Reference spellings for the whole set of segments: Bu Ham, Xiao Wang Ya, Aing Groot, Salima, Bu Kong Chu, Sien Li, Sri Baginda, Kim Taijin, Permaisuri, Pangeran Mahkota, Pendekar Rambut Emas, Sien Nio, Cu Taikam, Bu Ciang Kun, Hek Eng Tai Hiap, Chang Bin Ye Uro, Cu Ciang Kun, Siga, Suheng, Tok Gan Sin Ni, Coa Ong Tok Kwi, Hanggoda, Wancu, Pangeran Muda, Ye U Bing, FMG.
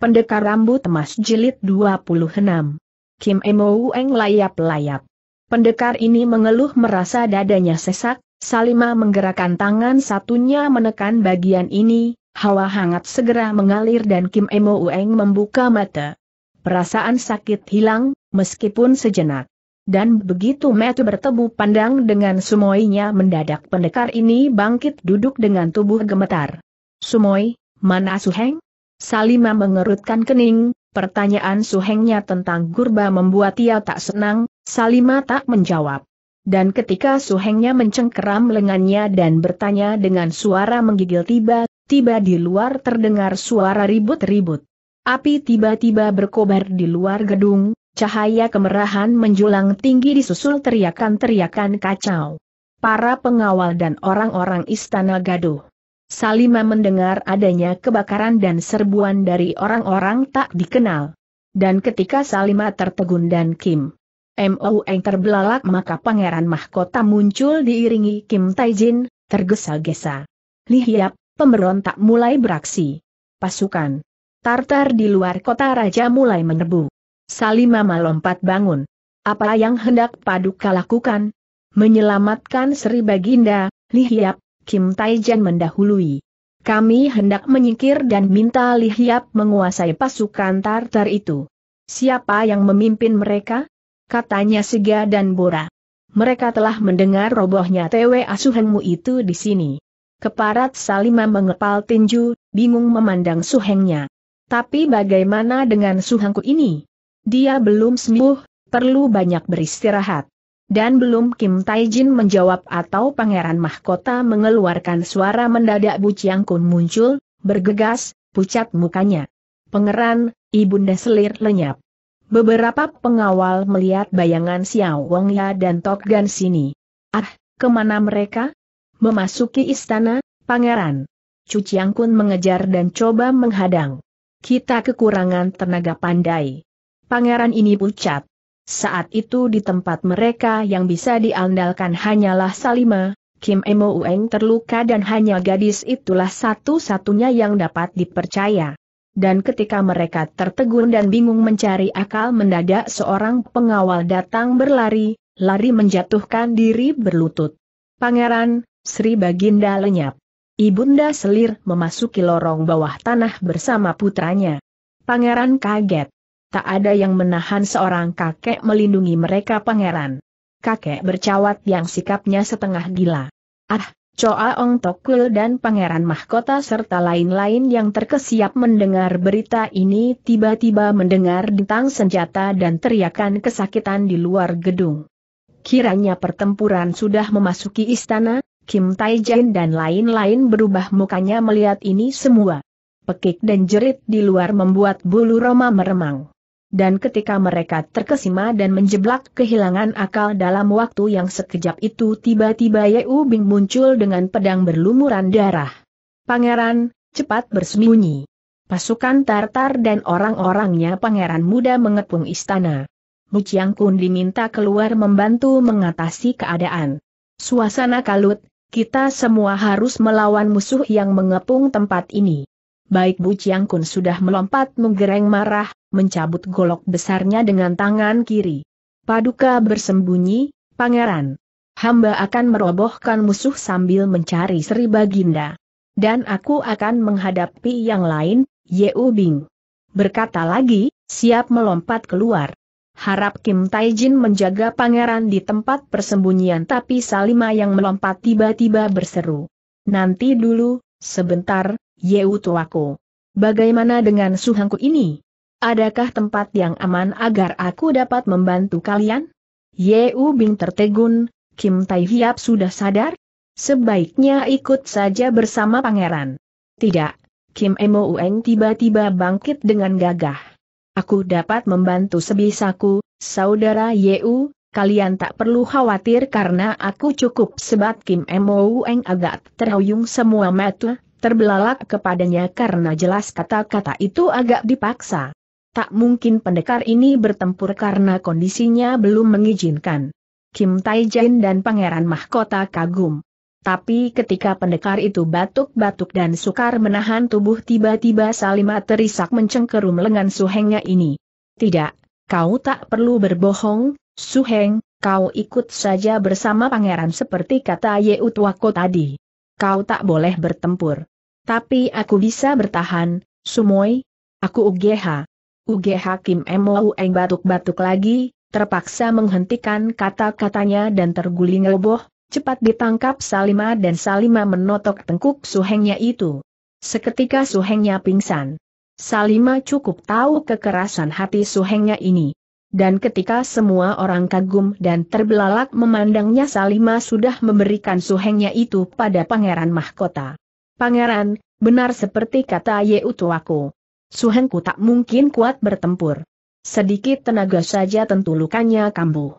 Pendekar Rambut Emas Jilid 26. Kim Emo Ueng layap-layap. Pendekar ini mengeluh merasa dadanya sesak, Salima menggerakkan tangan satunya menekan bagian ini, hawa hangat segera mengalir dan Kim Emo Ueng membuka mata. Perasaan sakit hilang, meskipun sejenak. Dan begitu mata bertemu pandang dengan sumoinya mendadak pendekar ini bangkit duduk dengan tubuh gemetar. Sumoi, mana Suheng? Salima mengerutkan kening, pertanyaan Suhengnya tentang Gurba membuat ia tak senang, Salima tak menjawab. Dan ketika Suhengnya mencengkeram lengannya dan bertanya dengan suara menggigil tiba-tiba di luar terdengar suara ribut-ribut. Api tiba-tiba berkobar di luar gedung, cahaya kemerahan menjulang tinggi disusul teriakan-teriakan kacau. Para pengawal dan orang-orang istana gaduh. Salima mendengar adanya kebakaran dan serbuan dari orang-orang tak dikenal. Dan ketika Salima tertegun dan Kim Emo Ueng terbelalak maka Pangeran Mahkota muncul diiringi Kim Taijin, tergesa-gesa. Lihat, pemberontak mulai beraksi. Pasukan Tartar di luar kota raja mulai menyerbu. Salima melompat bangun. Apa yang hendak Paduka lakukan? Menyelamatkan Sri Baginda, lihat. Kim Taijin mendahului. Kami hendak menyingkir dan minta Li Hiap menguasai pasukan Tartar itu. Siapa yang memimpin mereka? Katanya Siga dan Bora. Mereka telah mendengar robohnya TW Suhengmu itu di sini. Keparat Salima mengepal tinju, bingung memandang Suhengnya. Tapi bagaimana dengan Suhengku ini? Dia belum sembuh, perlu banyak beristirahat. Dan belum Kim Taijin menjawab atau Pangeran Mahkota mengeluarkan suara mendadak Bu Ciang Kun muncul, bergegas, pucat mukanya. Pangeran, ibunda selir lenyap. Beberapa pengawal melihat bayangan Xiao Wang Ya dan Tok Gan Sin Ni. Ah, kemana mereka? Memasuki istana, Pangeran. Cu Ciang Kun mengejar dan coba menghadang. Kita kekurangan tenaga pandai. Pangeran ini pucat. Saat itu di tempat mereka yang bisa diandalkan hanyalah Salima, Kim Emo Ueng terluka dan hanya gadis itulah satu-satunya yang dapat dipercaya. Dan ketika mereka tertegun dan bingung mencari akal mendadak seorang pengawal datang berlari-lari menjatuhkan diri berlutut. Pangeran, Sri Baginda lenyap. Ibunda selir memasuki lorong bawah tanah bersama putranya. Pangeran kaget. Tak ada yang menahan seorang kakek melindungi mereka Pangeran. Kakek bercawat yang sikapnya setengah gila. Ah, Coa Ong Tok Kwi dan Pangeran Mahkota serta lain-lain yang terkesiap mendengar berita ini tiba-tiba mendengar denting senjata dan teriakan kesakitan di luar gedung. Kiranya pertempuran sudah memasuki istana, Kim Taijin dan lain-lain berubah mukanya melihat ini semua. Pekik dan jerit di luar membuat bulu roma meremang. Dan ketika mereka terkesima dan menjeblak kehilangan akal dalam waktu yang sekejap itu tiba-tiba Ye U Bing muncul dengan pedang berlumuran darah. Pangeran, cepat bersembunyi. Pasukan Tartar dan orang-orangnya Pangeran Muda mengepung istana. Bu Ciang Kun diminta keluar membantu mengatasi keadaan. Suasana kalut, kita semua harus melawan musuh yang mengepung tempat ini. Baik Bu Ciang Kun sudah melompat menggereng marah, mencabut golok besarnya dengan tangan kiri. Paduka bersembunyi, Pangeran. Hamba akan merobohkan musuh sambil mencari Sri Baginda. Dan aku akan menghadapi yang lain, Ye U Bing. Berkata lagi, siap melompat keluar. Harap Kim Taijin menjaga Pangeran di tempat persembunyian tapi Salima yang melompat tiba-tiba berseru. Nanti dulu, sebentar, Ye U tuaku. Bagaimana dengan Suhengku ini? Adakah tempat yang aman agar aku dapat membantu kalian? Ye U Bing tertegun, Kim Tai Hiap sudah sadar? Sebaiknya ikut saja bersama Pangeran. Tidak, Kim Emo Ueng tiba-tiba bangkit dengan gagah. Aku dapat membantu sebisaku, saudara Ye U, kalian tak perlu khawatir karena aku cukup sebat. Kim Emo Ueng agak terhuyung semua mata, terbelalak kepadanya karena jelas kata-kata itu agak dipaksa. Tak mungkin pendekar ini bertempur karena kondisinya belum mengizinkan. Kim Taijin dan Pangeran Mahkota kagum. Tapi ketika pendekar itu batuk-batuk dan sukar menahan tubuh, tiba-tiba Salima terisak mencengkerum lengan Suhengnya ini. "Tidak, kau tak perlu berbohong, Suheng, kau ikut saja bersama pangeran seperti kata Ye U Tuako tadi. Kau tak boleh bertempur." "Tapi aku bisa bertahan, Sumoy. Aku UGH." UGH Kim Emo Ueng batuk-batuk lagi, terpaksa menghentikan kata-katanya dan terguling roboh. Cepat ditangkap Salima dan Salima menotok tengkuk Suhengnya itu. Seketika Suhengnya pingsan. Salima cukup tahu kekerasan hati Suhengnya ini. Dan ketika semua orang kagum dan terbelalak memandangnya, Salima sudah memberikan Suhengnya itu pada Pangeran Mahkota. "Pangeran, benar seperti kata Ye U Tuaku. Suhengku tak mungkin kuat bertempur. Sedikit tenaga saja tentu lukanya kambuh.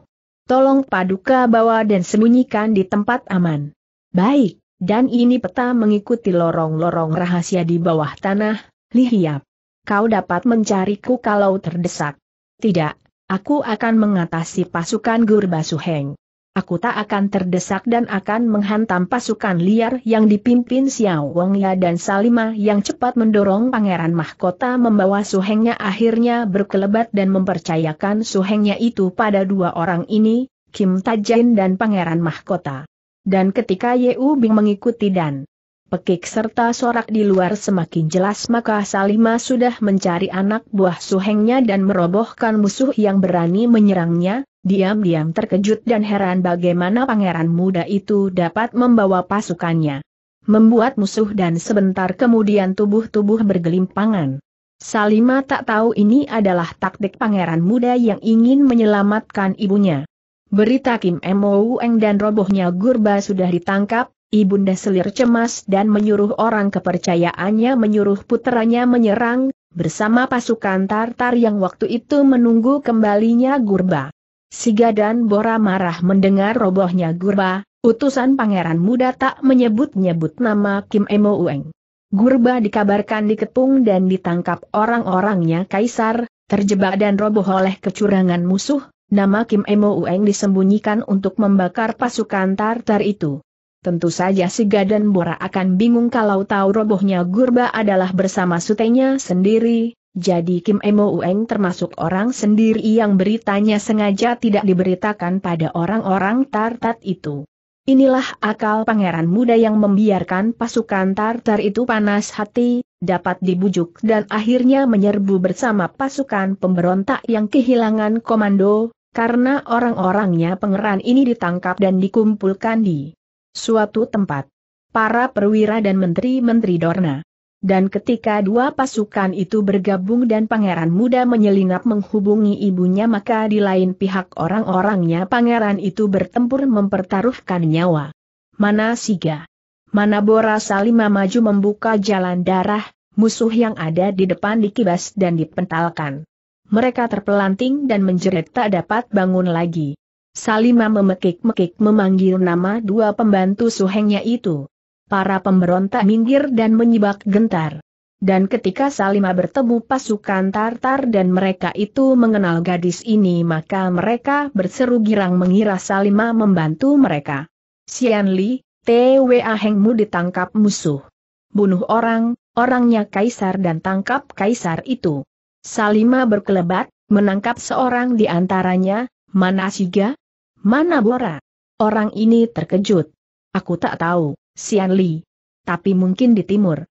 Tolong paduka bawa dan sembunyikan di tempat aman." "Baik." Dan ini peta mengikuti lorong-lorong rahasia di bawah tanah. "Lihiap, kau dapat mencariku kalau terdesak." "Tidak, aku akan mengatasi pasukan Gurba, Suheng. Aku tak akan terdesak dan akan menghantam pasukan liar yang dipimpin Xiao Wang Ya dan Salima," yang cepat mendorong Pangeran Mahkota membawa Suhengnya, akhirnya berkelebat dan mempercayakan Suhengnya itu pada dua orang ini, Kim Taijin dan Pangeran Mahkota. Dan ketika Ye U Bing mengikuti dan pekik serta sorak di luar semakin jelas, maka Salima sudah mencari anak buah Suhengnya dan merobohkan musuh yang berani menyerangnya. Diam-diam terkejut dan heran bagaimana pangeran muda itu dapat membawa pasukannya, membuat musuh dan sebentar kemudian tubuh-tubuh bergelimpangan. Salima tak tahu ini adalah taktik pangeran muda yang ingin menyelamatkan ibunya. Berita Kim Emo Ueng dan robohnya Gurba sudah ditangkap, ibunda selir cemas dan menyuruh orang kepercayaannya menyuruh puteranya menyerang, bersama pasukan Tartar yang waktu itu menunggu kembalinya Gurba. Siga dan Bora marah mendengar robohnya Gurba, utusan pangeran muda tak menyebut-nyebut nama Kim Emo Ueng. Gurba dikabarkan dikepung dan ditangkap orang-orangnya kaisar, terjebak dan roboh oleh kecurangan musuh, nama Kim Emo Ueng disembunyikan untuk membakar pasukan Tartar itu. Tentu saja Siga dan Bora akan bingung kalau tahu robohnya Gurba adalah bersama sutenya sendiri. Jadi Kim Emo Ueng termasuk orang sendiri yang beritanya sengaja tidak diberitakan pada orang-orang Tartar itu. Inilah akal pangeran muda yang membiarkan pasukan Tartar itu panas hati, dapat dibujuk dan akhirnya menyerbu bersama pasukan pemberontak yang kehilangan komando, karena orang-orangnya pangeran ini ditangkap dan dikumpulkan di suatu tempat. Para perwira dan menteri-menteri Dorna. Dan ketika dua pasukan itu bergabung dan pangeran muda menyelinap menghubungi ibunya, maka di lain pihak orang-orangnya pangeran itu bertempur mempertaruhkan nyawa. Mana Siga? Mana Bora? Salima maju membuka jalan darah, musuh yang ada di depan dikibas dan dipentalkan. Mereka terpelanting dan menjerit tak dapat bangun lagi. Salima memekik-mekik memanggil nama dua pembantu Suhengnya itu. Para pemberontak minggir dan menyibak gentar. Dan ketika Salima bertemu pasukan Tartar dan mereka itu mengenal gadis ini, maka mereka berseru girang mengira Salima membantu mereka. "Sian Li, TWA Hengmu ditangkap musuh. Bunuh orang, orangnya kaisar dan tangkap kaisar itu." Salima berkelebat, menangkap seorang di antaranya. "Mana Siga? Mana Bora?" Orang ini terkejut. "Aku tak tahu, Sien Nio, tapi mungkin di timur."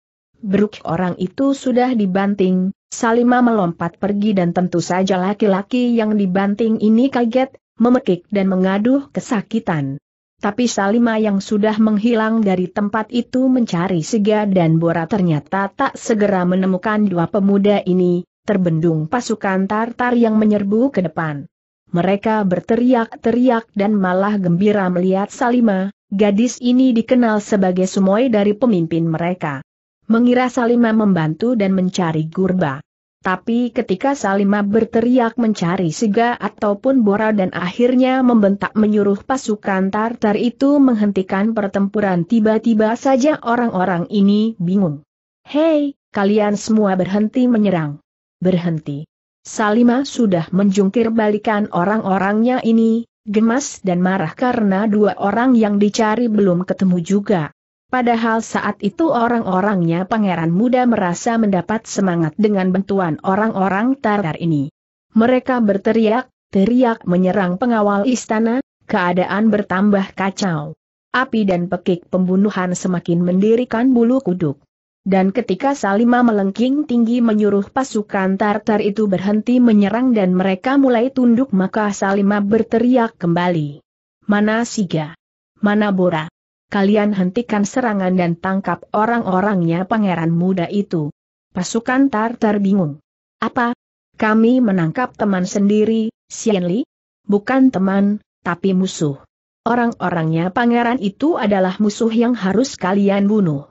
Beruk orang itu sudah dibanting, Salima melompat pergi dan tentu saja laki-laki yang dibanting ini kaget, memekik dan mengaduh kesakitan. Tapi Salima yang sudah menghilang dari tempat itu mencari Siga dan Bora ternyata tak segera menemukan dua pemuda ini, terbendung pasukan Tartar yang menyerbu ke depan. Mereka berteriak-teriak dan malah gembira melihat Salima. Gadis ini dikenal sebagai Sumoy dari pemimpin mereka. Mengira Salima membantu dan mencari Gurba. Tapi ketika Salima berteriak mencari Siga ataupun Bora dan akhirnya membentak menyuruh pasukan Tartar itu menghentikan pertempuran, tiba-tiba saja orang-orang ini bingung. "Hei, kalian semua berhenti menyerang. Berhenti." Salima sudah menjungkir balikan orang-orangnya ini, gemas dan marah karena dua orang yang dicari belum ketemu juga. Padahal saat itu orang-orangnya Pangeran Muda merasa mendapat semangat dengan bantuan orang-orang Tatar ini. Mereka berteriak-teriak menyerang pengawal istana, keadaan bertambah kacau. Api dan pekik pembunuhan semakin mendirikan bulu kuduk. Dan ketika Salima melengking tinggi menyuruh pasukan Tartar itu berhenti menyerang dan mereka mulai tunduk, maka Salima berteriak kembali. "Mana Siga? Mana Bora? Kalian hentikan serangan dan tangkap orang-orangnya Pangeran Muda itu." Pasukan Tartar bingung. "Apa? Kami menangkap teman sendiri, Sien Li? Bukan teman, tapi musuh. Orang-orangnya Pangeran itu adalah musuh yang harus kalian bunuh.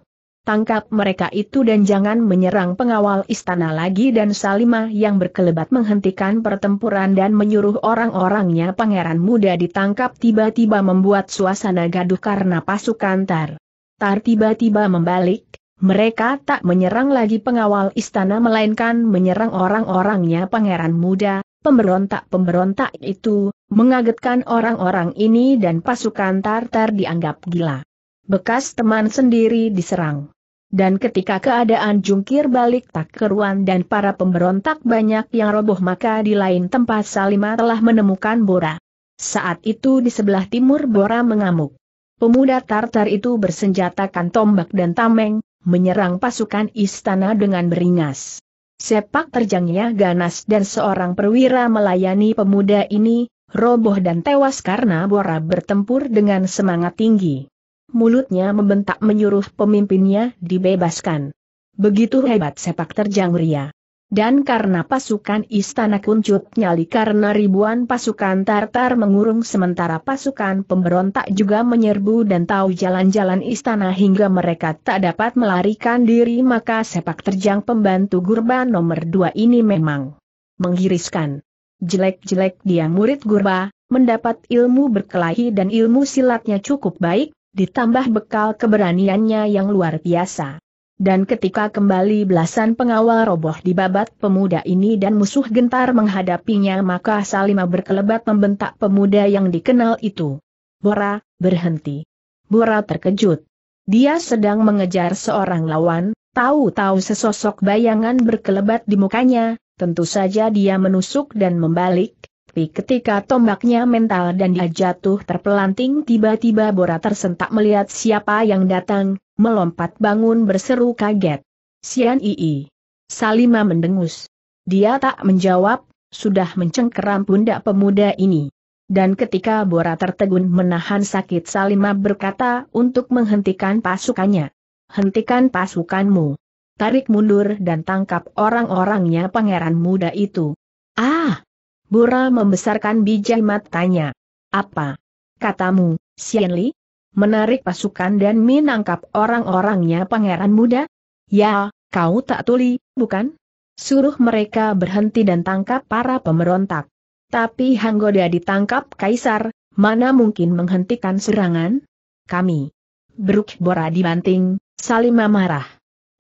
Tangkap mereka itu dan jangan menyerang pengawal istana lagi." Dan Salima yang berkelebat menghentikan pertempuran dan menyuruh orang-orangnya Pangeran Muda ditangkap tiba-tiba membuat suasana gaduh karena pasukan Tartar tiba-tiba membalik. Mereka tak menyerang lagi pengawal istana melainkan menyerang orang-orangnya Pangeran Muda. Pemberontak-pemberontak itu mengagetkan orang-orang ini dan pasukan Tartar dianggap gila. Bekas teman sendiri diserang. Dan ketika keadaan jungkir balik tak keruan dan para pemberontak banyak yang roboh, maka di lain tempat Salima telah menemukan Bora. Saat itu di sebelah timur Bora mengamuk. Pemuda Tartar itu bersenjatakan tombak dan tameng, menyerang pasukan istana dengan beringas. Sepak terjangnya ganas dan seorang perwira melayani pemuda ini, roboh dan tewas karena Bora bertempur dengan semangat tinggi. Mulutnya membentak menyuruh pemimpinnya dibebaskan. Begitu hebat sepak terjang Ria. Dan karena pasukan istana kuncup nyali karena ribuan pasukan Tartar mengurung, sementara pasukan pemberontak juga menyerbu dan tahu jalan-jalan istana hingga mereka tak dapat melarikan diri, maka sepak terjang pembantu Gurba nomor 2 ini memang menggiriskan. Jelek-jelek dia murid Gurba, mendapat ilmu berkelahi dan ilmu silatnya cukup baik, ditambah bekal keberaniannya yang luar biasa. Dan ketika kembali belasan pengawal roboh di babat pemuda ini dan musuh gentar menghadapinya, maka Salima berkelebat membentak pemuda yang dikenal itu. "Bora, berhenti." Bora terkejut. Dia sedang mengejar seorang lawan, tahu-tahu sesosok bayangan berkelebat di mukanya, tentu saja dia menusuk dan membalik. Tapi ketika tombaknya mental dan dia jatuh terpelanting, tiba-tiba Bora tersentak melihat siapa yang datang, melompat bangun berseru kaget. "Sien Ii." Salima mendengus. Dia tak menjawab, sudah mencengkeram pundak pemuda ini. Dan ketika Bora tertegun menahan sakit, Salima berkata untuk menghentikan pasukannya. "Hentikan pasukanmu. Tarik mundur dan tangkap orang-orangnya Pangeran Muda itu." "Ah!" Bora membesarkan bijak matanya. "Apa katamu, Sien Li? Menarik pasukan dan menangkap orang-orangnya Pangeran Muda? Ya, kau tak tuli, bukan? Suruh mereka berhenti dan tangkap para pemberontak." "Tapi Hanggoda ditangkap Kaisar, mana mungkin menghentikan serangan? Kami." "Beruk!" Bora dibanting. Salima marah.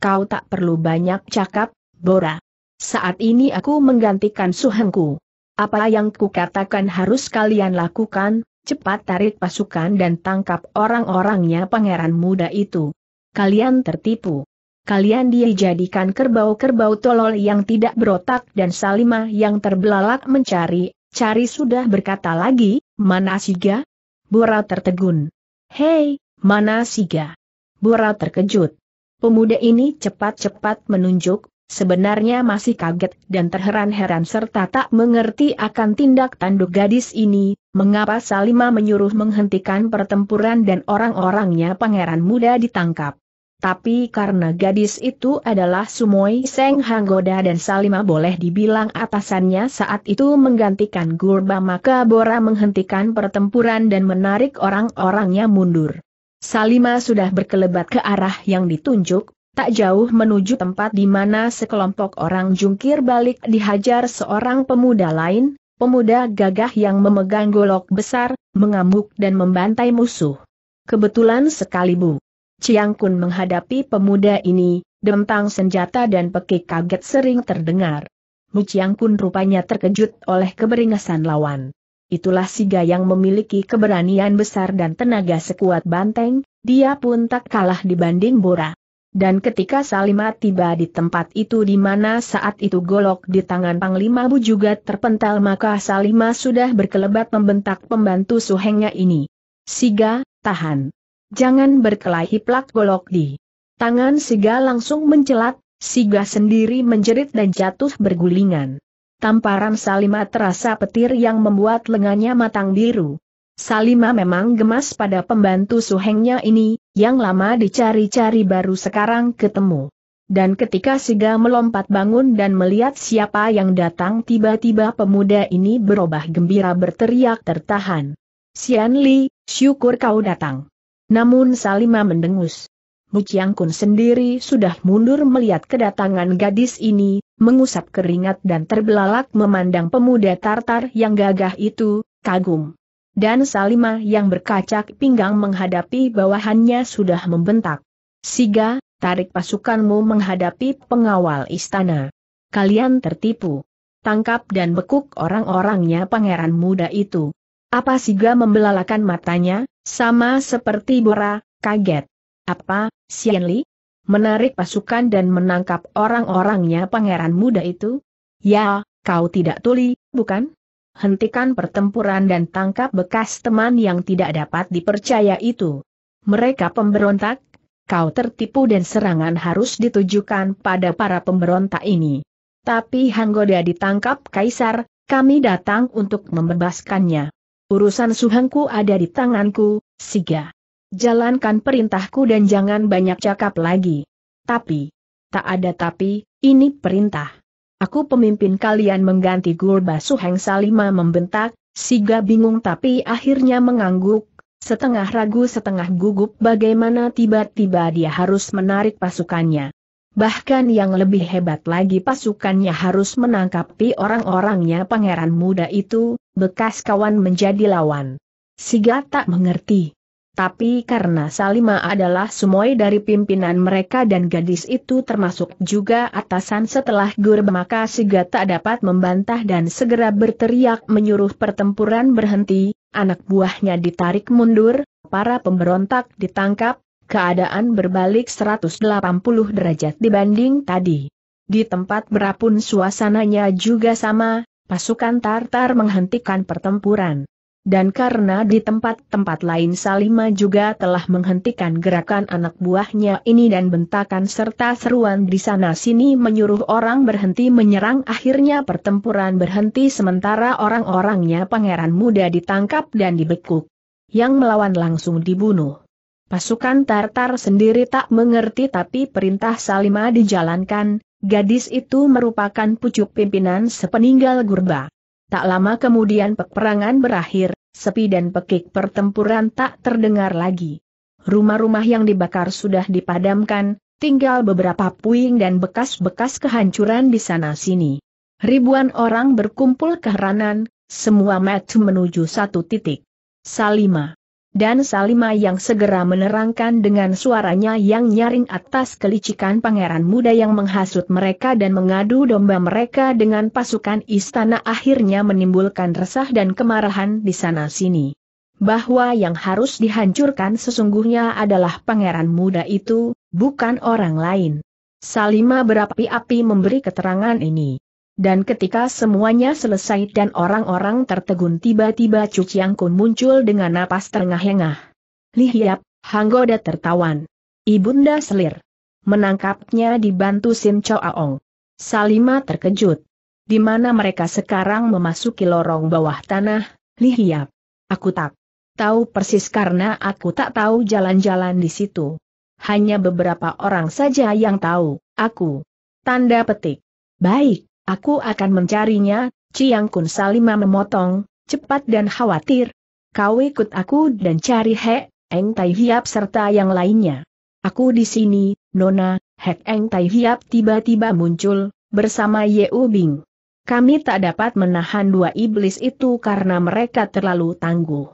"Kau tak perlu banyak cakap, Bora. Saat ini aku menggantikan Suhengku. Apa yang kukatakan harus kalian lakukan, cepat tarik pasukan dan tangkap orang-orangnya Pangeran Muda itu. Kalian tertipu. Kalian dijadikan kerbau-kerbau tolol yang tidak berotak." Dan Salima yang terbelalak mencari-cari sudah berkata lagi, "Mana Siga?" Bora tertegun. "Hei, mana Siga?" Bora terkejut. Pemuda ini cepat-cepat menunjuk. Sebenarnya masih kaget dan terheran-heran serta tak mengerti akan tindak tanduk gadis ini, mengapa Salima menyuruh menghentikan pertempuran dan orang-orangnya Pangeran Muda ditangkap. Tapi karena gadis itu adalah Sumoi Seng Hanggoda dan Salima boleh dibilang atasannya saat itu menggantikan Gurba, maka Bora menghentikan pertempuran dan menarik orang-orangnya mundur. Salima sudah berkelebat ke arah yang ditunjuk, tak jauh menuju tempat di mana sekelompok orang jungkir balik dihajar seorang pemuda lain, pemuda gagah yang memegang golok besar, mengamuk dan membantai musuh. Kebetulan sekali Bu Ciang Kun menghadapi pemuda ini, dentang senjata dan pekik kaget sering terdengar. Bu Ciang Kun rupanya terkejut oleh keberingasan lawan. itulah Siga yang memiliki keberanian besar dan tenaga sekuat banteng, dia pun tak kalah dibanding Bora. Dan ketika Salima tiba di tempat itu di mana saat itu golok di tangan Panglima Bu juga terpental, maka Salima sudah berkelebat membentak pembantu suhengnya ini. "Siga, tahan. Jangan berkelahi!" Plak golok di tangan Siga langsung mencelat, Siga sendiri menjerit dan jatuh bergulingan. Tamparan Salima terasa petir yang membuat lengannya matang biru. Salima memang gemas pada pembantu suhengnya ini, yang lama dicari-cari baru sekarang ketemu. Dan ketika Siga melompat bangun dan melihat siapa yang datang, tiba-tiba pemuda ini berubah gembira berteriak tertahan. "Sien Li, syukur kau datang." Namun Salima mendengus. Bu Ciang Kun sendiri sudah mundur melihat kedatangan gadis ini, mengusap keringat dan terbelalak memandang pemuda Tartar yang gagah itu, kagum. Dan Salima yang berkacak pinggang menghadapi bawahannya sudah membentak. "Siga, tarik pasukanmu menghadapi pengawal istana. Kalian tertipu. Tangkap dan bekuk orang-orangnya pangeran muda itu." "Apa?" Siga membelalakan matanya, sama seperti Bora, kaget. "Apa, Sien Li? Menarik pasukan dan menangkap orang-orangnya pangeran muda itu? Ya, kau tidak tuli, bukan? Hentikan pertempuran dan tangkap bekas teman yang tidak dapat dipercaya itu. Mereka pemberontak, kau tertipu dan serangan harus ditujukan pada para pemberontak ini." "Tapi Hanggoda ditangkap kaisar, kami datang untuk membebaskannya." "Urusan suhengku ada di tanganku, Siga. Jalankan perintahku dan jangan banyak cakap lagi." "Tapi." "Tak ada tapi, ini perintah. Aku pemimpin kalian mengganti Gurba Suheng," Salima membentak. Siga bingung tapi akhirnya mengangguk, setengah ragu setengah gugup bagaimana tiba-tiba dia harus menarik pasukannya. Bahkan yang lebih hebat lagi pasukannya harus menangkapi orang-orangnya pangeran muda itu, bekas kawan menjadi lawan. Siga tak mengerti. Tapi karena Salima adalah sumoi dari pimpinan mereka dan gadis itu termasuk juga atasan setelah Gurba, maka Siga tak dapat membantah dan segera berteriak menyuruh pertempuran berhenti, anak buahnya ditarik mundur, para pemberontak ditangkap, keadaan berbalik 180 derajat dibanding tadi. Di tempat berapun suasananya juga sama, pasukan Tartar menghentikan pertempuran. Dan karena di tempat-tempat lain Salima juga telah menghentikan gerakan anak buahnya ini dan bentakan serta seruan di sana-sini menyuruh orang berhenti menyerang, akhirnya pertempuran berhenti sementara orang-orangnya pangeran muda ditangkap dan dibekuk. Yang melawan langsung dibunuh. Pasukan Tartar sendiri tak mengerti tapi perintah Salima dijalankan, gadis itu merupakan pucuk pimpinan sepeninggal Gurba. Tak lama kemudian peperangan berakhir, sepi dan pekik pertempuran tak terdengar lagi. Rumah-rumah yang dibakar sudah dipadamkan, tinggal beberapa puing dan bekas-bekas kehancuran di sana-sini. Ribuan orang berkumpul keheranan, semua mata menuju satu titik. Salima. Dan Salima yang segera menerangkan dengan suaranya yang nyaring atas kelicikan pangeran muda yang menghasut mereka dan mengadu domba mereka dengan pasukan istana, akhirnya menimbulkan resah dan kemarahan di sana-sini. Bahwa yang harus dihancurkan sesungguhnya adalah pangeran muda itu, bukan orang lain. Salima berapi-api memberi keterangan ini. Dan ketika semuanya selesai dan orang-orang tertegun, tiba-tiba Cu Ciang Kun muncul dengan napas terengah-engah. "Lihat, Hanggoda tertawan. Ibunda selir. Menangkapnya dibantu Sim Coa Ong." Salima terkejut. "Di mana mereka sekarang?" Memasuki lorong bawah tanah. "Lihat. Aku tak tahu persis karena aku tak tahu jalan-jalan di situ. Hanya beberapa orang saja yang tahu, aku." Tanda petik. "Baik. Aku akan mencarinya, Ciang Kun." Salima memotong, cepat dan khawatir. "Kau ikut aku dan cari Hek Eng Tai Hiap serta yang lainnya. Aku di sini, Nona." Hek Eng Tai Hiap tiba-tiba muncul, bersama Ye U Bing. "Kami tak dapat menahan dua iblis itu karena mereka terlalu tangguh."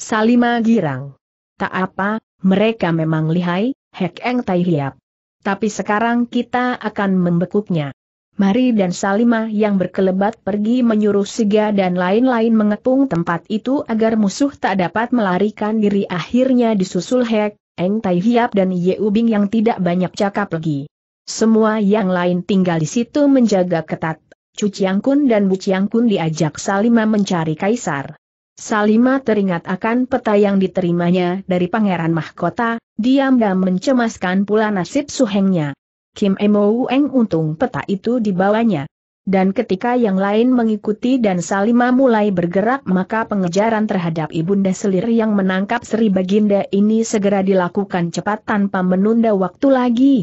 Salima girang. "Tak apa, mereka memang lihai, Hek Eng Tai Hiap. Tapi sekarang kita akan membekuknya. Mari dan Salima yang berkelebat pergi menyuruh Siga dan lain-lain mengepung tempat itu agar musuh tak dapat melarikan diri. Akhirnya disusul Hek Eng Tai Hiap dan Ye U Bing yang tidak banyak cakap lagi. Semua yang lain tinggal di situ menjaga ketat. Cu Ciang Kun dan Bu Ciang Kun diajak Salima mencari kaisar. Salima teringat akan peta yang diterimanya dari Pangeran Mahkota, diam-diam mencemaskan pula nasib Suhengnya. Kim Emo Ueng untung peta itu dibawanya. Dan ketika yang lain mengikuti dan Salima mulai bergerak, maka pengejaran terhadap ibunda selir yang menangkap Sri Baginda ini segera dilakukan cepat tanpa menunda waktu lagi.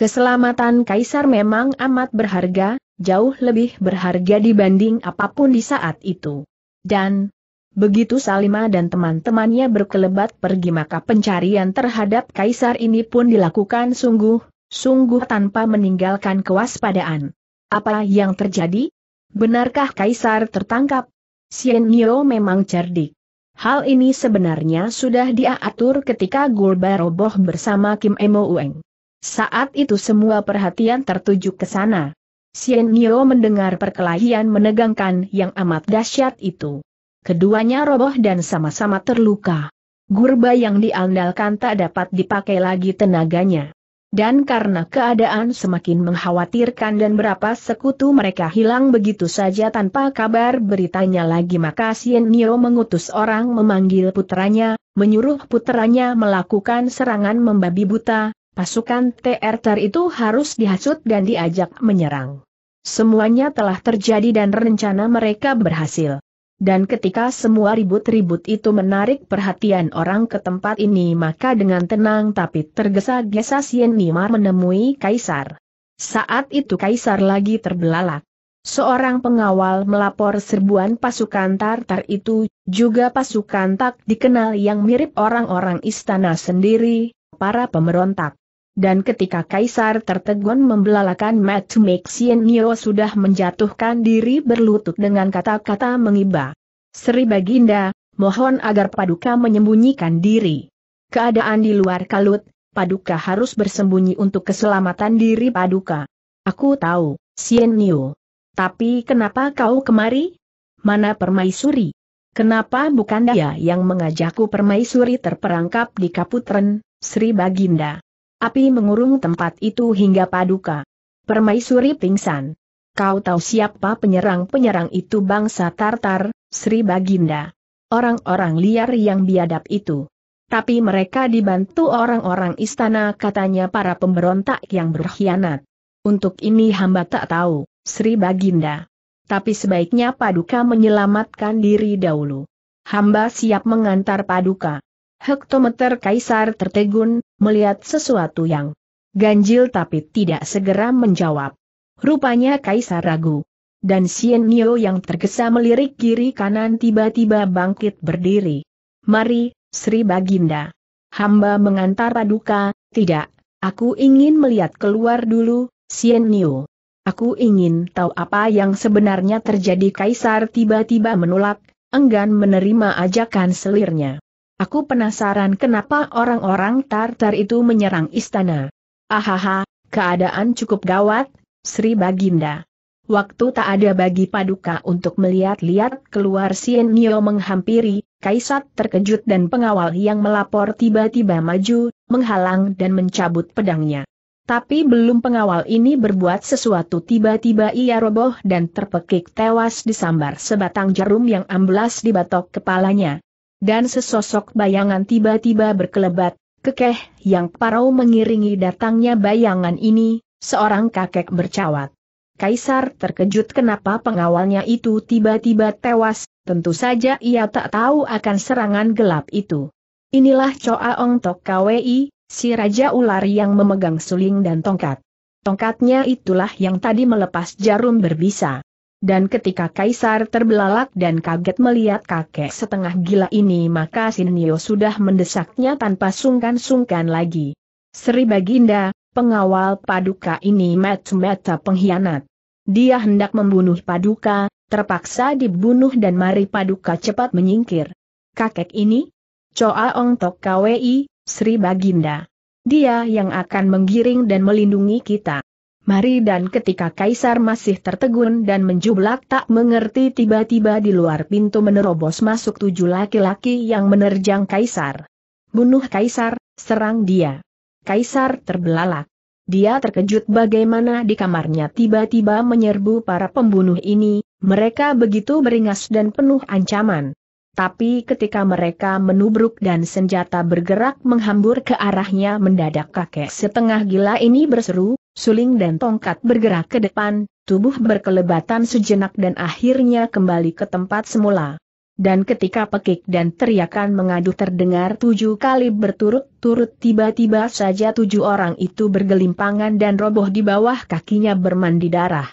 Keselamatan kaisar memang amat berharga, jauh lebih berharga dibanding apapun di saat itu. Dan begitu Salima dan teman-temannya berkelebat pergi, maka pencarian terhadap kaisar ini pun dilakukan sungguh-sungguh tanpa meninggalkan kewaspadaan. Apa yang terjadi? Benarkah kaisar tertangkap? Sien Nio memang cerdik. Hal ini sebenarnya sudah dia atur ketika Gurba roboh bersama Kim Emo Ueng. Saat itu semua perhatian tertuju ke sana. Sien Nio mendengar perkelahian menegangkan yang amat dahsyat itu. Keduanya roboh dan sama-sama terluka. Gurba yang diandalkan tak dapat dipakai lagi tenaganya. Dan karena keadaan semakin mengkhawatirkan dan berapa sekutu mereka hilang begitu saja tanpa kabar beritanya lagi, maka Sien Nio mengutus orang memanggil puteranya, menyuruh puteranya melakukan serangan membabi buta. Pasukan TR itu harus dihasut dan diajak menyerang. Semuanya telah terjadi dan rencana mereka berhasil. Dan ketika semua ribut-ribut itu menarik perhatian orang ke tempat ini, maka dengan tenang tapi tergesa-gesa Sien Nio menemui kaisar. Saat itu kaisar lagi terbelalak. Seorang pengawal melapor serbuan pasukan Tartar itu, juga pasukan tak dikenal yang mirip orang-orang istana sendiri, para pemberontak. Dan ketika kaisar tertegun membelalakan Matumik, Sien Nio sudah menjatuhkan diri berlutut dengan kata-kata mengiba. Sri Baginda, mohon agar Paduka menyembunyikan diri. Keadaan di luar kalut, Paduka harus bersembunyi untuk keselamatan diri Paduka. Aku tahu, Sien Nio. Tapi kenapa kau kemari? Mana Permaisuri? Kenapa bukan dia yang mengajakku? Permaisuri terperangkap di Kaputren, Sri Baginda. Api mengurung tempat itu hingga Paduka. Permaisuri pingsan. Kau tahu siapa penyerang-penyerang itu? Bangsa Tartar, Sri Baginda. Orang-orang liar yang biadab itu. Tapi mereka dibantu orang-orang istana, katanya para pemberontak yang berkhianat. Untuk ini hamba tak tahu, Sri Baginda. Tapi sebaiknya Paduka menyelamatkan diri dahulu. Hamba siap mengantar Paduka. Hektometer kaisar tertegun, melihat sesuatu yang ganjil tapi tidak segera menjawab. Rupanya kaisar ragu. Dan Sien Nio yang tergesa melirik kiri kanan tiba-tiba bangkit berdiri. Mari, Sri Baginda. Hamba mengantar Paduka. Tidak, aku ingin melihat keluar dulu, Sien Nio. Aku ingin tahu apa yang sebenarnya terjadi. Kaisar tiba-tiba menolak, enggan menerima ajakan selirnya. Aku penasaran kenapa orang-orang Tartar itu menyerang istana. Ahaha, keadaan cukup gawat, Sri Baginda. Waktu tak ada bagi Paduka untuk melihat-lihat keluar. Sien Nio menghampiri, kaisar terkejut dan pengawal yang melapor tiba-tiba maju, menghalang dan mencabut pedangnya. Tapi belum pengawal ini berbuat sesuatu, tiba-tiba ia roboh dan terpekik tewas disambar sebatang jarum yang amblas di batok kepalanya. Dan sesosok bayangan tiba-tiba berkelebat, kekeh, yang parau mengiringi datangnya bayangan ini, seorang kakek bercawat. Kaisar terkejut kenapa pengawalnya itu tiba-tiba tewas, tentu saja ia tak tahu akan serangan gelap itu. Inilah Coa Ong Tok Kwi, si Raja Ular yang memegang suling dan tongkat. Tongkatnya itulah yang tadi melepas jarum berbisa. Dan ketika kaisar terbelalak dan kaget melihat kakek setengah gila ini, maka Sien Nio sudah mendesaknya tanpa sungkan-sungkan lagi. Sri Baginda, pengawal Paduka ini mata-mata pengkhianat. Dia hendak membunuh Paduka, terpaksa dibunuh dan mari Paduka cepat menyingkir. Kakek ini? Coa Ong Tok Kwi, Sri Baginda. Dia yang akan menggiring dan melindungi kita. Mari, dan ketika Kaisar masih tertegun dan menjublak tak mengerti, tiba-tiba di luar pintu menerobos masuk 7 laki-laki yang menerjang Kaisar. Bunuh Kaisar, serang dia. Kaisar terbelalak. Dia terkejut bagaimana di kamarnya tiba-tiba menyerbu para pembunuh ini, mereka begitu beringas dan penuh ancaman. Tapi ketika mereka menubruk dan senjata bergerak menghambur ke arahnya, mendadak kakek setengah gila ini berseru, suling dan tongkat bergerak ke depan, tubuh berkelebatan sejenak dan akhirnya kembali ke tempat semula. Dan ketika pekik dan teriakan mengadu terdengar 7 kali berturut-turut, tiba-tiba saja 7 orang itu bergelimpangan dan roboh di bawah kakinya bermandi darah.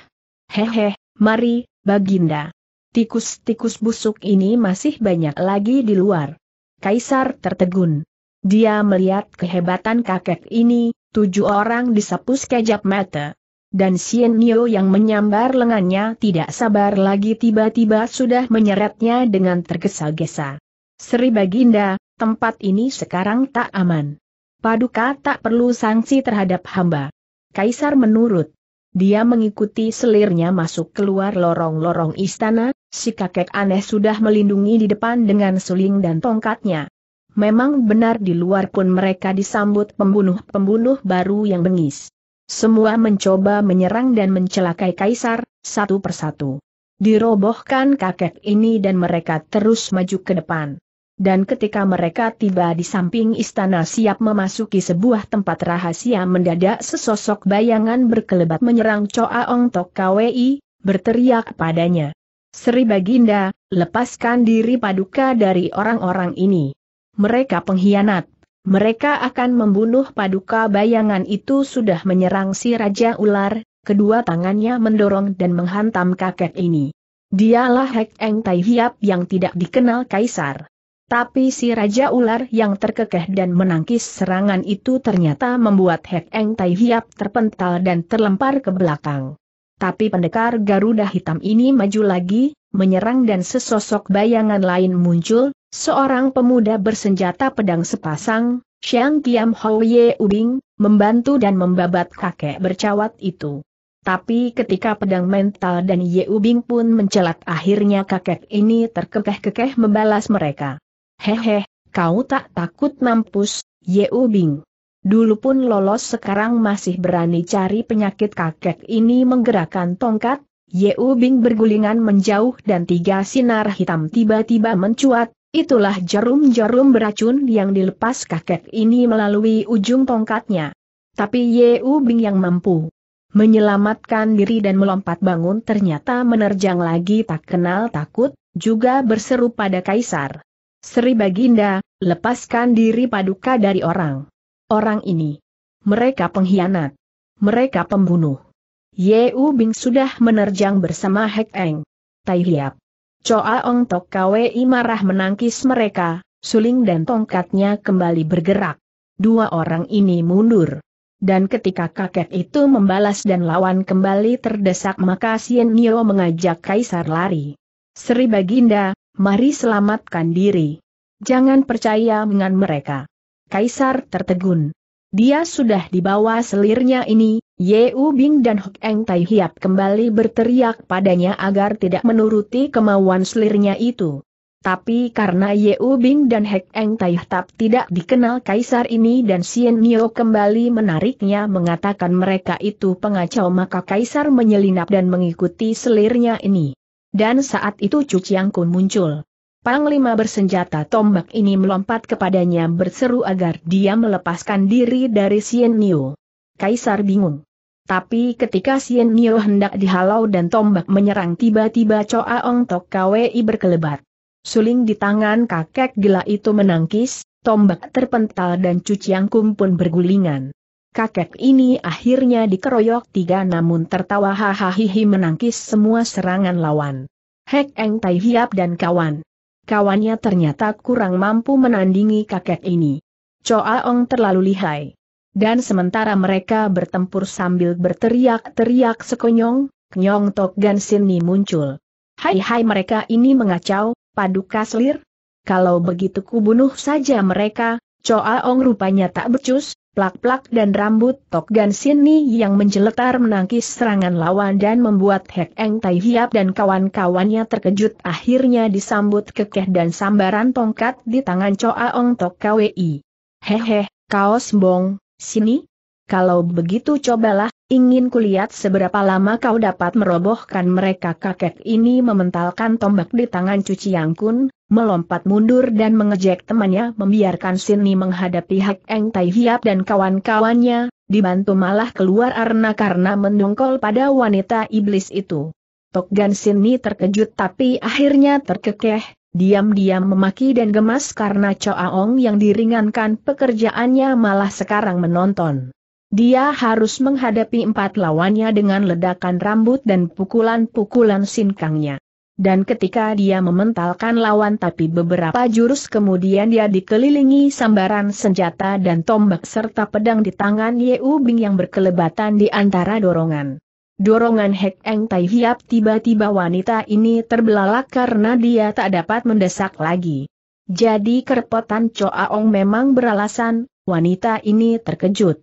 Hehe, mari, Baginda. Tikus-tikus busuk ini masih banyak lagi di luar. Kaisar tertegun. Dia melihat kehebatan kakek ini, 7 orang disapu sekejap mata. Dan Sien Nio yang menyambar lengannya tidak sabar lagi tiba-tiba sudah menyeretnya dengan tergesa-gesa. Sri Baginda, tempat ini sekarang tak aman. Paduka tak perlu sanksi terhadap hamba. Kaisar menurut. Dia mengikuti selirnya masuk keluar lorong-lorong istana, si kakek aneh sudah melindungi di depan dengan suling dan tongkatnya. Memang benar, di luar pun mereka disambut pembunuh-pembunuh baru yang bengis. Semua mencoba menyerang dan mencelakai Kaisar, satu persatu. Dirobohkan kakek ini dan mereka terus maju ke depan. Dan ketika mereka tiba di samping istana siap memasuki sebuah tempat rahasia, mendadak sesosok bayangan berkelebat menyerang Coa Ong Tok Kwi, berteriak padanya. Sri Baginda, lepaskan diri Paduka dari orang-orang ini. Mereka pengkhianat. Mereka akan membunuh Paduka. Bayangan itu sudah menyerang si Raja Ular, kedua tangannya mendorong dan menghantam kakek ini. Dialah Hek Eng Tai Hiap yang tidak dikenal Kaisar. Tapi si Raja Ular yang terkekeh dan menangkis serangan itu ternyata membuat Hek Eng Tai Hiap terpental dan terlempar ke belakang. Tapi pendekar Garuda Hitam ini maju lagi, menyerang, dan sesosok bayangan lain muncul. Seorang pemuda bersenjata pedang sepasang, Siang Kiam Ho Ye U Bing, membantu dan membabat kakek bercawat itu. Tapi ketika pedang mental dan Ye U Bing pun mencelat, akhirnya kakek ini terkekeh-kekeh membalas mereka. Hehe, kau tak takut mampus, Ye U Bing. Dulu pun lolos, sekarang masih berani cari penyakit. Kakek ini menggerakkan tongkat, Ye U Bing bergulingan menjauh dan 3 sinar hitam tiba-tiba mencuat. Itulah jarum-jarum beracun yang dilepas kakek ini melalui ujung tongkatnya. Tapi Ye U Bing yang mampu menyelamatkan diri dan melompat bangun ternyata menerjang lagi tak kenal takut, juga berseru pada Kaisar. Sri Baginda, lepaskan diri Paduka dari orang-orang ini. Mereka pengkhianat. Mereka pembunuh. Ye U Bing sudah menerjang bersama Hek Eng Tai Hiap. Coa Ong Tok Kwi marah menangkis mereka, suling dan tongkatnya kembali bergerak. 2 orang ini mundur. Dan ketika kakek itu membalas dan lawan kembali terdesak, maka Sien Nio mengajak Kaisar lari. Sri Baginda, mari selamatkan diri. Jangan percaya dengan mereka. Kaisar tertegun. Dia sudah di bawah selirnya ini. Ye U Bing dan Hek Eng Tai Hiap kembali berteriak padanya agar tidak menuruti kemauan selirnya itu. Tapi karena Ye U Bing dan Hek Eng Tai Hiap tidak dikenal Kaisar ini dan Sien Nio kembali menariknya mengatakan mereka itu pengacau, maka Kaisar menyelinap dan mengikuti selirnya ini. Dan saat itu Cu Ciang Kun muncul. Panglima bersenjata tombak ini melompat kepadanya berseru agar dia melepaskan diri dari Sien Nio. Kaisar bingung. Tapi ketika Sien Nio hendak dihalau dan tombak menyerang, tiba-tiba Coa Ong Tok Kwi berkelebat. Suling di tangan kakek gila itu menangkis, tombak terpental dan Cu Ciang Kun pun bergulingan. Kakek ini akhirnya dikeroyok 3 namun tertawa hahaha menangkis semua serangan lawan. Hek Eng Tai Hiap dan kawannya ternyata kurang mampu menandingi kakek ini. Coa Ong terlalu lihai. Dan sementara mereka bertempur sambil berteriak-teriak sekonyong-konyong, Tok Gan Sin Ni muncul. Hai mereka ini mengacau, Paduka selir. Kalau begitu kubunuh saja mereka. Coa Ong rupanya tak becus, plak-plak dan rambut Tok Gan Sin Ni yang menjeletar menangkis serangan lawan dan membuat Hek Eng Tai Hiap dan kawan-kawannya terkejut, akhirnya disambut kekeh dan sambaran tongkat di tangan Coa Ong Tok Kwi. Hehe, kau sembong, sini? Kalau begitu cobalah, ingin kulihat seberapa lama kau dapat merobohkan mereka. Kakek ini mementalkan tombak di tangan Cu Ciang Kun, melompat mundur dan mengejek temannya, membiarkan Sin Ni menghadapi Hek Eng Tai Hiap dan kawan-kawannya, dibantu malah keluar arena karena mendongkol pada wanita iblis itu. Tok Gan Sin Ni terkejut tapi akhirnya terkekeh, diam-diam memaki dan gemas karena Coa Ong yang diringankan pekerjaannya malah sekarang menonton. Dia harus menghadapi empat lawannya dengan ledakan rambut dan pukulan-pukulan sinkangnya. Dan ketika dia mementalkan lawan tapi beberapa jurus kemudian dia dikelilingi sambaran senjata dan tombak serta pedang di tangan Ye U Bing yang berkelebatan di antara dorongan. Dorongan Hek Eng Tai Hiap, tiba-tiba wanita ini terbelalak karena dia tak dapat mendesak lagi. Jadi kerepotan Coa Ong memang beralasan, wanita ini terkejut.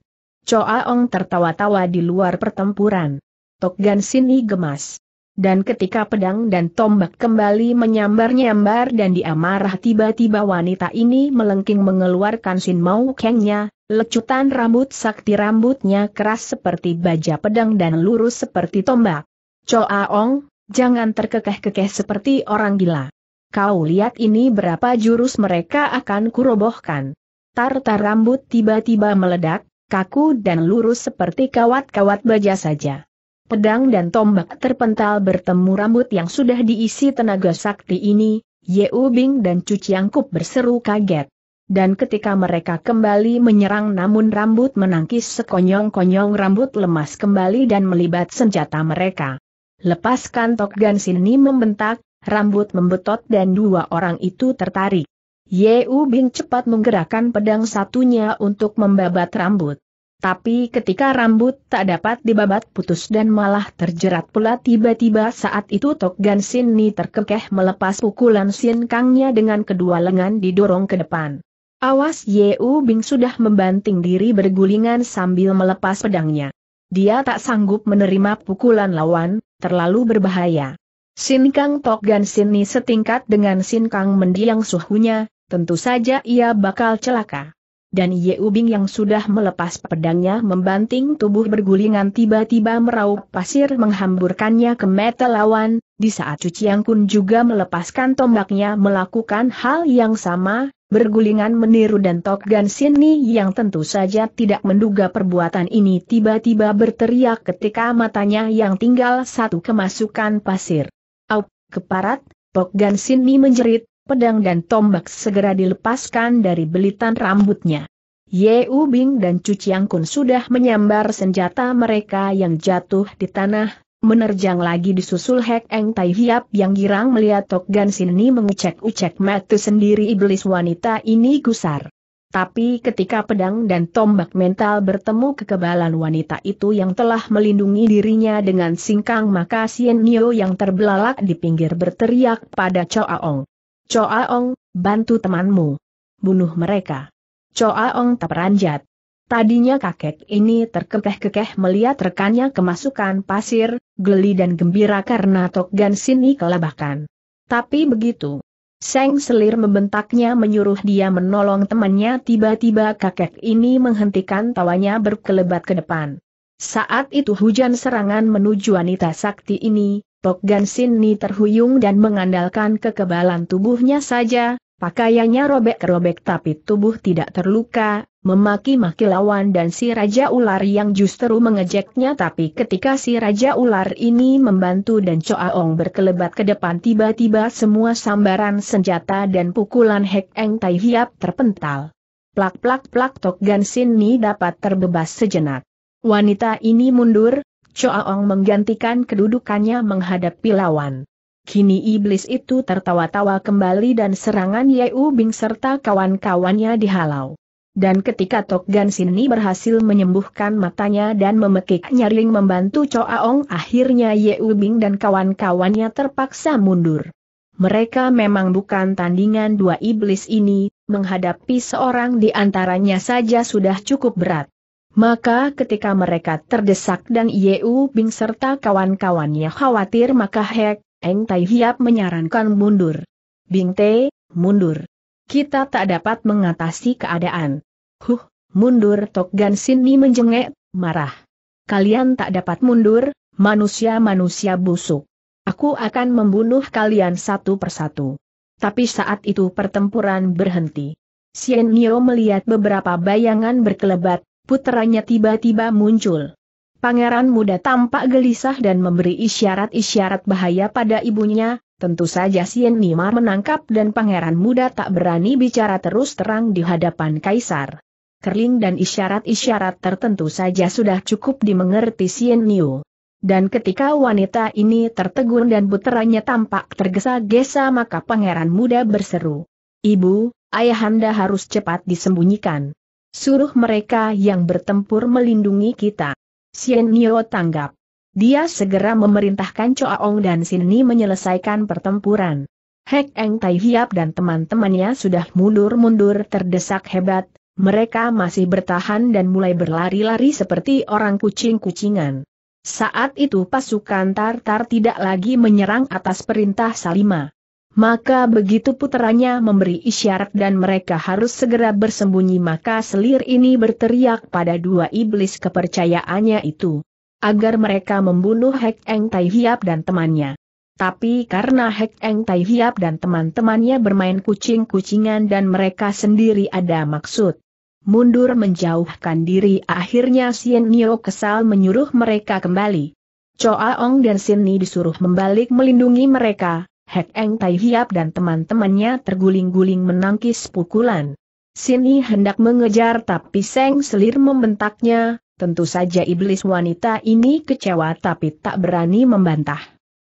Coa Ong tertawa-tawa di luar pertempuran. Tok Gan Sin Ni gemas. Dan ketika pedang dan tombak kembali menyambar-nyambar dan dia marah, tiba-tiba wanita ini melengking mengeluarkan Sin Mau Kengnya, lecutan rambut sakti. Rambutnya keras seperti baja pedang dan lurus seperti tombak. Coa Ong, jangan terkekeh-kekeh seperti orang gila. Kau lihat ini berapa jurus mereka akan kurobohkan. Tar-tar rambut tiba-tiba meledak, kaku dan lurus seperti kawat-kawat baja saja. Pedang dan tombak terpental bertemu rambut yang sudah diisi tenaga sakti ini. Ye U Bing dan Cu Ciang Kun berseru kaget. Dan ketika mereka kembali menyerang namun rambut menangkis, sekonyong-konyong rambut lemas kembali dan melibat senjata mereka. Lepaskan, Tok Gan Sin Ni membentak, rambut membetot dan dua orang itu tertarik. Ye U Bing cepat menggerakkan pedang satunya untuk membabat rambut. Tapi ketika rambut tak dapat dibabat putus dan malah terjerat pula, tiba-tiba saat itu Tok Gan Sin Ni terkekeh melepas pukulan sinkangnya dengan kedua lengan didorong ke depan. Awas, Ye U Bing sudah membanting diri bergulingan sambil melepas pedangnya. Dia tak sanggup menerima pukulan lawan, terlalu berbahaya. Sinkang Tok Gan Sin Ni setingkat dengan sinkang mendiang suhunya, tentu saja ia bakal celaka. Dan Ye U Bing yang sudah melepas pedangnya membanting tubuh bergulingan tiba-tiba meraup pasir menghamburkannya ke mata lawan, di saat Cu Ciang Kun juga melepaskan tombaknya melakukan hal yang sama, bergulingan meniru, dan Tok Gan Sin Ni yang tentu saja tidak menduga perbuatan ini tiba-tiba berteriak ketika matanya yang tinggal satu kemasukan pasir. Au, keparat, Tok Gan Sin Ni menjerit. Pedang dan tombak segera dilepaskan dari belitan rambutnya. Ye U Bing dan Cu Ciang Kun sudah menyambar senjata mereka yang jatuh di tanah, menerjang lagi disusul Hek Eng Tai Hiap yang girang melihat Tok Gan Sin Ni mengecek-ucek mata sendiri. Iblis wanita ini gusar. Tapi ketika pedang dan tombak mental bertemu, kekebalan wanita itu yang telah melindungi dirinya dengan singkang, maka Sien Nio yang terbelalak di pinggir berteriak pada Coa Ong. Coa Ong, bantu temanmu. Bunuh mereka. Coa Ong tak beranjat. Tadinya kakek ini terkekeh-kekeh melihat rekannya kemasukan pasir, geli dan gembira karena Tok Gan Sin Ni kelabakan. Tapi begitu Seng Selir membentaknya menyuruh dia menolong temannya, tiba-tiba kakek ini menghentikan tawanya berkelebat ke depan. Saat itu hujan serangan menuju wanita sakti ini. Tok Gan Sin Ni terhuyung dan mengandalkan kekebalan tubuhnya saja, pakaiannya robek-robek tapi tubuh tidak terluka, memaki-maki lawan dan si Raja Ular yang justru mengejeknya. Tapi ketika si Raja Ular ini membantu dan Coa Ong berkelebat ke depan, tiba-tiba semua sambaran senjata dan pukulan Hek Eng Tai Hiap terpental. Plak-plak-plak, Tok Gan Sin Ni dapat terbebas sejenak. Wanita ini mundur. Coa Ong menggantikan kedudukannya menghadapi lawan. Kini iblis itu tertawa-tawa kembali dan serangan Ye U Bing serta kawan-kawannya dihalau. Dan ketika Tok Gan Sin Ni berhasil menyembuhkan matanya dan memekik nyaring membantu Coa Ong, akhirnya Ye U Bing dan kawan-kawannya terpaksa mundur. Mereka memang bukan tandingan dua iblis ini, menghadapi seorang di antaranya saja sudah cukup berat. Maka ketika mereka terdesak dan Ye U Bing serta kawan-kawannya khawatir, maka Hek Eng Tai Hiap menyarankan mundur. Bing Te, mundur. Kita tak dapat mengatasi keadaan. Mundur. Tok Gan Sin Ni menjengek, marah. Kalian tak dapat mundur, manusia-manusia busuk. Aku akan membunuh kalian satu persatu. Tapi saat itu pertempuran berhenti. Sien Nio melihat beberapa bayangan berkelebat, puteranya tiba-tiba muncul. Pangeran Muda tampak gelisah dan memberi isyarat-isyarat bahaya pada ibunya. Tentu saja Sien Nio menangkap dan Pangeran Muda tak berani bicara terus terang di hadapan kaisar. Kerling dan isyarat-isyarat tertentu saja sudah cukup dimengerti Sien Nio. Dan ketika wanita ini tertegur dan puteranya tampak tergesa-gesa, maka Pangeran Muda berseru, "Ibu, ayahanda harus cepat disembunyikan. Suruh mereka yang bertempur melindungi kita." Sien Nio tanggap. Dia segera memerintahkan Coa Ong dan Sin Ni menyelesaikan pertempuran. Hek Eng Tai Hiap dan teman-temannya sudah mundur-mundur terdesak hebat. Mereka masih bertahan dan mulai berlari-lari seperti orang kucing-kucingan. Saat itu pasukan Tartar tidak lagi menyerang atas perintah Salima. Maka begitu puteranya memberi isyarat dan mereka harus segera bersembunyi, maka selir ini berteriak pada dua iblis kepercayaannya itu agar mereka membunuh Hek Eng Tai Hiap dan temannya. Tapi karena Hek Eng Tai Hiap dan teman-temannya bermain kucing-kucingan dan mereka sendiri ada maksud mundur menjauhkan diri, akhirnya Sien Nio kesal menyuruh mereka kembali. Coa Ong dan Sin Ni disuruh membalik melindungi mereka. Hek Eng Tai Hiap dan teman-temannya terguling-guling menangkis pukulan. Sin Ni hendak mengejar tapi Seng Selir membentaknya. Tentu saja iblis wanita ini kecewa tapi tak berani membantah.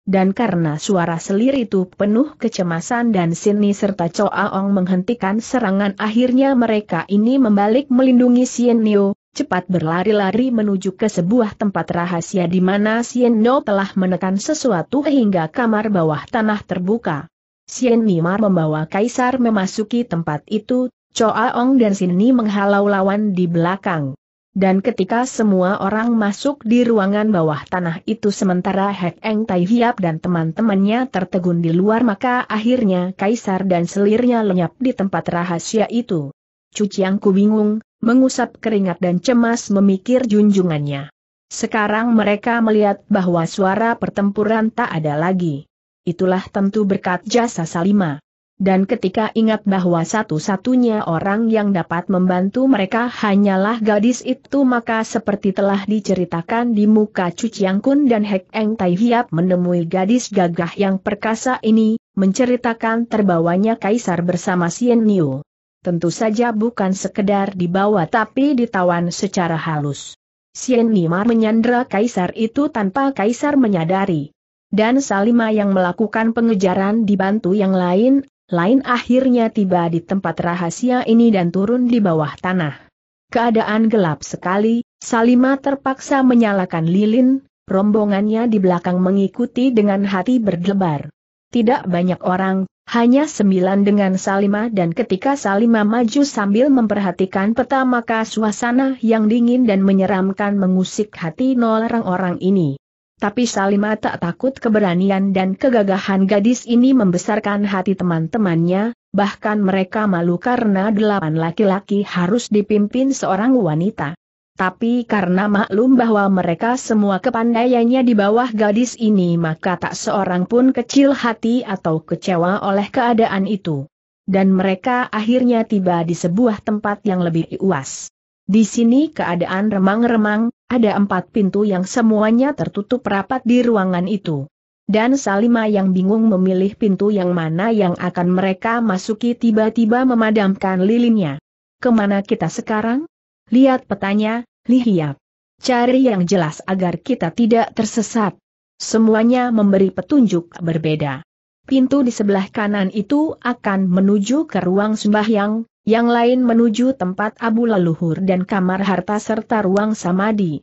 Dan karena suara selir itu penuh kecemasan dan Sin Ni serta Coa Ong menghentikan serangan, akhirnya mereka ini membalik melindungi Sien Nio, cepat berlari-lari menuju ke sebuah tempat rahasia di mana Sien Nio telah menekan sesuatu hingga kamar bawah tanah terbuka. Sien Nio membawa kaisar memasuki tempat itu, Coa Ong dan Sin Ni menghalau lawan di belakang. Dan ketika semua orang masuk di ruangan bawah tanah itu sementara Hek Eng Tai Hiap dan teman-temannya tertegun di luar, maka akhirnya kaisar dan selirnya lenyap di tempat rahasia itu. Cu Ciang Kun bingung, mengusap keringat dan cemas memikir junjungannya. Sekarang mereka melihat bahwa suara pertempuran tak ada lagi. Itulah tentu berkat jasa Salima. Dan ketika ingat bahwa satu-satunya orang yang dapat membantu mereka hanyalah gadis itu, maka seperti telah diceritakan di muka Cu Ciang Kun dan Hek Eng Tai Hiap menemui gadis gagah yang perkasa ini, menceritakan terbawanya kaisar bersama Sien Nio. Tentu saja bukan sekedar dibawa tapi ditawan secara halus. Sien Nio menyandera kaisar itu tanpa kaisar menyadari. Dan Salima yang melakukan pengejaran dibantu yang lain akhirnya tiba di tempat rahasia ini dan turun di bawah tanah. Keadaan gelap sekali, Salima terpaksa menyalakan lilin, rombongannya di belakang mengikuti dengan hati berdebar. Tidak banyak orang, hanya 9 dengan Salima, dan ketika Salima maju sambil memperhatikan peta maka suasana yang dingin dan menyeramkan mengusik hati orang-orang ini. Tapi Salima tak takut, keberanian dan kegagahan gadis ini membesarkan hati teman-temannya, bahkan mereka malu karena 8 laki-laki harus dipimpin seorang wanita. Tapi karena maklum bahwa mereka semua kepandaiannya di bawah gadis ini, maka tak seorang pun kecil hati atau kecewa oleh keadaan itu. Dan mereka akhirnya tiba di sebuah tempat yang lebih luas. Di sini keadaan remang-remang, ada 4 pintu yang semuanya tertutup rapat di ruangan itu. Dan Salima yang bingung memilih pintu yang mana yang akan mereka masuki tiba-tiba memadamkan lilinnya. "Kemana kita sekarang? Lihat petanya, Lihiap. Cari yang jelas agar kita tidak tersesat." Semuanya memberi petunjuk berbeda. Pintu di sebelah kanan itu akan menuju ke ruang sembahyang, yang lain menuju tempat abu leluhur dan kamar harta serta ruang samadi.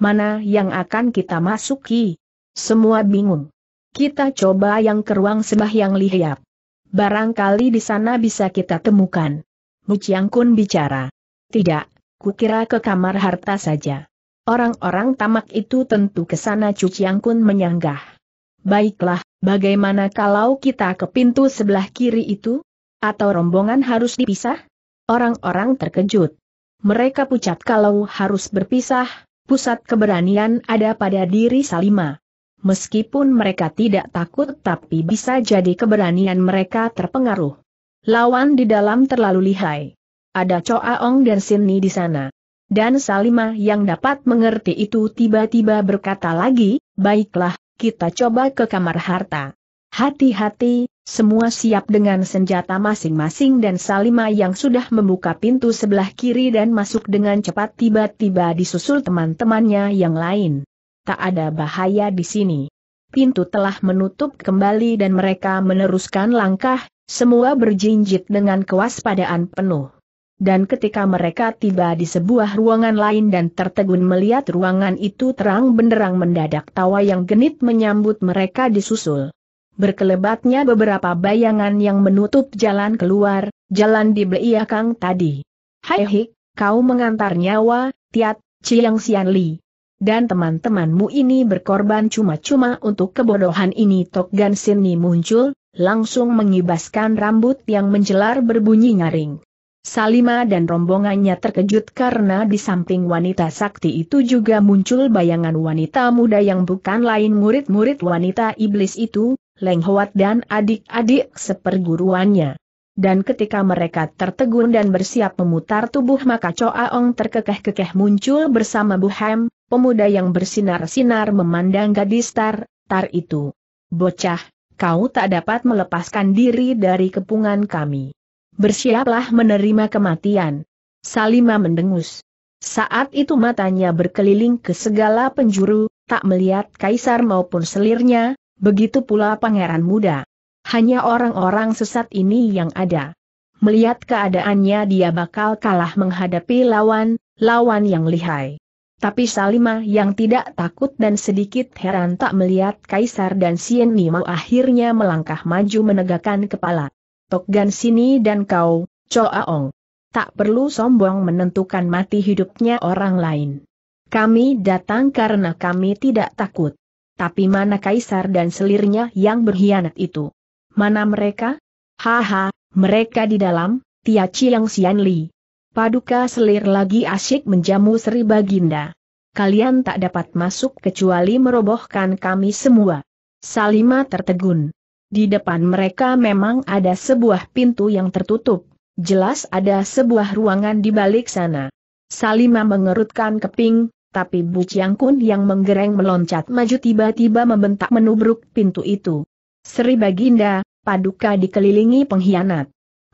Mana yang akan kita masuki? Semua bingung. "Kita coba yang ke ruang sembahyang, Lihiap. Barangkali di sana bisa kita temukan Bu Ciang Kun bicara. Tidak, kukira ke kamar harta saja. Orang-orang tamak itu tentu ke sana. Cu Ciang Kun menyanggah. Baiklah, bagaimana kalau kita ke pintu sebelah kiri itu? Atau rombongan harus dipisah? Orang-orang terkejut. Mereka pucat kalau harus berpisah. Pusat keberanian ada pada diri Salima. Meskipun mereka tidak takut, tapi bisa jadi keberanian mereka terpengaruh. Lawan di dalam terlalu lihai. Ada Coa Ong dan Sin Ni di sana. Dan Salima yang dapat mengerti itu tiba-tiba berkata lagi, baiklah, kita coba ke kamar harta. Hati-hati, semua siap dengan senjata masing-masing, dan Salima yang sudah membuka pintu sebelah kiri dan masuk dengan cepat tiba-tiba disusul teman-temannya yang lain. Tak ada bahaya di sini. Pintu telah menutup kembali dan mereka meneruskan langkah, semua berjinjit dengan kewaspadaan penuh. Dan ketika mereka tiba di sebuah ruangan lain dan tertegun melihat ruangan itu terang benderang, mendadak tawa yang genit menyambut mereka disusul. Berkelebatnya beberapa bayangan yang menutup jalan keluar, jalan di belakang tadi. Hai Hik, kau mengantar nyawa Tiat, Chiang Sian Li. Dan teman-temanmu ini berkorban cuma-cuma untuk kebodohan ini. Tok Gan Sin Ni muncul, langsung mengibaskan rambut yang menjelar berbunyi nyaring. Salima dan rombongannya terkejut karena di samping wanita sakti itu juga muncul bayangan wanita muda yang bukan lain murid-murid wanita iblis itu, Leng Huat dan adik-adik seperguruannya. Dan ketika mereka tertegun dan bersiap memutar tubuh, maka Coa Ong terkekeh-kekeh muncul bersama Bu Ham, pemuda yang bersinar-sinar memandang gadis tar itu. Bocah, kau tak dapat melepaskan diri dari kepungan kami. Bersiaplah menerima kematian. Salima mendengus. Saat itu matanya berkeliling ke segala penjuru, tak melihat kaisar maupun selirnya, begitu pula pangeran muda. Hanya orang-orang sesat ini yang ada. Melihat keadaannya, dia bakal kalah menghadapi lawan yang lihai. Tapi Salima yang tidak takut dan sedikit heran tak melihat Kaisar dan Sien Nio akhirnya melangkah maju menegakkan kepala. Tok Gan Sin Ni dan kau, Coa Ong, tak perlu sombong menentukan mati hidupnya orang lain. Kami datang karena kami tidak takut. Tapi mana Kaisar dan selirnya yang berkhianat itu? Mana mereka? Haha, mereka di dalam, Tia Chiang Sian Li. Paduka selir lagi asyik menjamu Sri Baginda. Kalian tak dapat masuk kecuali merobohkan kami semua. Salima tertegun. Di depan mereka memang ada sebuah pintu yang tertutup. Jelas ada sebuah ruangan di balik sana. Salima mengerutkan keping, tapi Bu Ciang Kun yang menggereng meloncat maju tiba-tiba membentak menubruk pintu itu. Sri Baginda, paduka dikelilingi pengkhianat.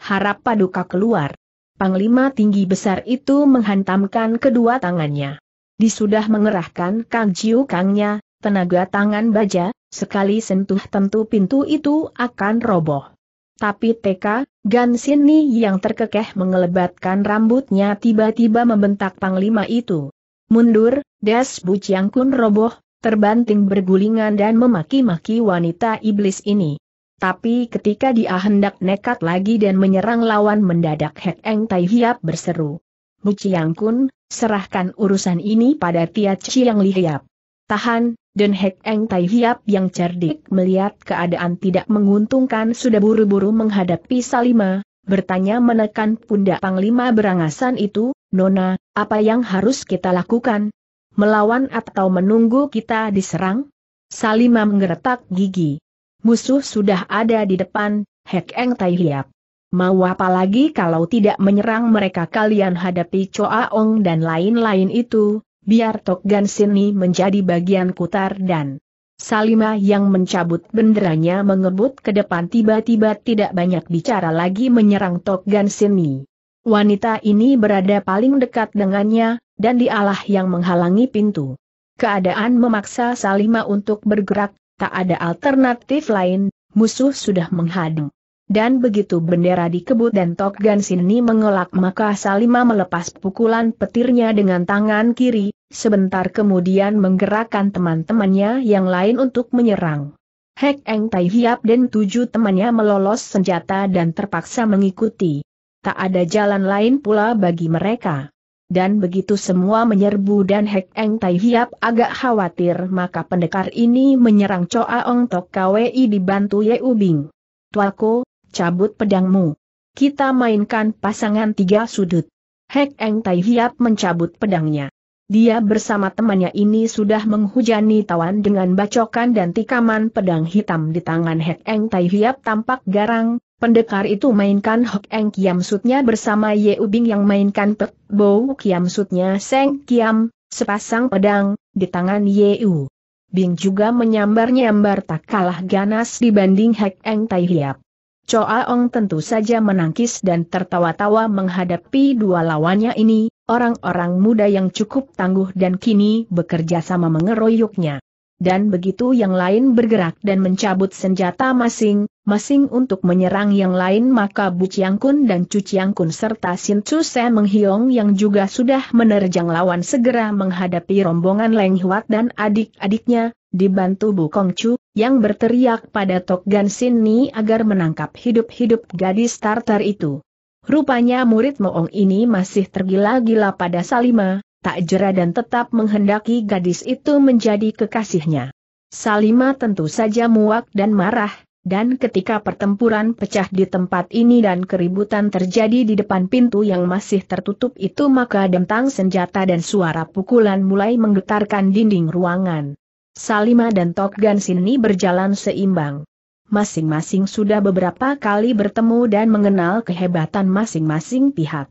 Harap paduka keluar. Panglima tinggi besar itu menghantamkan kedua tangannya. Disudah mengerahkan Kang Jiu Kangnya, tenaga tangan baja, sekali sentuh tentu pintu itu akan roboh. Tapi Tok Gan Sin Ni yang terkekeh mengelebatkan rambutnya tiba-tiba membentak panglima itu. Mundur, das. Bu Ciang Kun roboh, terbanting bergulingan dan memaki-maki wanita iblis ini. Tapi ketika dia hendak nekat lagi dan menyerang lawan, mendadak Hek Eng Tai Hiap berseru. Bu Ciang Kun, serahkan urusan ini pada Tia Ciang Li Hiap. Tahan, dan Hek Eng Tai Hiap yang cerdik melihat keadaan tidak menguntungkan sudah buru-buru menghadapi Salima, bertanya menekan pundak panglima berangasan itu, Nona, apa yang harus kita lakukan? Melawan atau menunggu kita diserang? Salima menggeretak gigi. Musuh sudah ada di depan, Hek Eng Tai Hiap. Mau apa lagi kalau tidak menyerang mereka? Kalian hadapi Coa Ong dan lain-lain itu, biar Tok Gan Sin Ni menjadi bagian kutar dan... Salima yang mencabut benderanya mengebut ke depan tiba-tiba tidak banyak bicara lagi menyerang Tok Gan Sin Ni. Wanita ini berada paling dekat dengannya, dan dialah yang menghalangi pintu. Keadaan memaksa Salima untuk bergerak, tak ada alternatif lain, musuh sudah menghadang. Dan begitu bendera dikebut dan Tok Gan Sin Ni mengelak, maka Salima melepas pukulan petirnya dengan tangan kiri, sebentar kemudian menggerakkan teman-temannya yang lain untuk menyerang. Hek Eng Tai Hiap dan 7 temannya melolos senjata dan terpaksa mengikuti. tak ada jalan lain pula bagi mereka. Dan begitu semua menyerbu dan Hek Eng Tai Hiap agak khawatir, maka pendekar ini menyerang Coa Ong Tok Kwi dibantu Ye U Bing. "Tuaku, cabut pedangmu. Kita mainkan pasangan tiga sudut." Hek Eng Tai Hiap mencabut pedangnya. Dia bersama temannya ini sudah menghujani tawan dengan bacokan dan tikaman pedang hitam di tangan Hek Eng Tai Hiap tampak garang. Pendekar itu mainkan Hok Eng Kiam Sutnya bersama Ye U Bing yang mainkan Pek Bou Kiam Sutnya Seng Kiam, sepasang pedang, di tangan Ye U Bing juga menyambar-nyambar tak kalah ganas dibanding Hek Eng Tai Hiap. Coa Ong tentu saja menangkis dan tertawa-tawa menghadapi dua lawannya ini, orang-orang muda yang cukup tangguh dan kini bekerja sama mengeroyoknya. Dan begitu yang lain bergerak dan mencabut senjata masing-masing untuk menyerang yang lain, maka Bu Ciang Kun dan Cu Ciang Kun serta Sin Chu Se Menghiong yang juga sudah menerjang lawan segera menghadapi rombongan Leng Huat dan adik-adiknya, dibantu Bu Kong Chu, yang berteriak pada Tok Gan Sin Ni agar menangkap hidup-hidup gadis Tartar itu. Rupanya murid Moong ini masih tergila-gila pada Salima, tak jera dan tetap menghendaki gadis itu menjadi kekasihnya. Salima tentu saja muak dan marah, dan ketika pertempuran pecah di tempat ini dan keributan terjadi di depan pintu yang masih tertutup itu, maka dentang senjata dan suara pukulan mulai menggetarkan dinding ruangan. Salima dan Tok Gan Sin Ni berjalan seimbang. Masing-masing sudah beberapa kali bertemu dan mengenal kehebatan masing-masing pihak.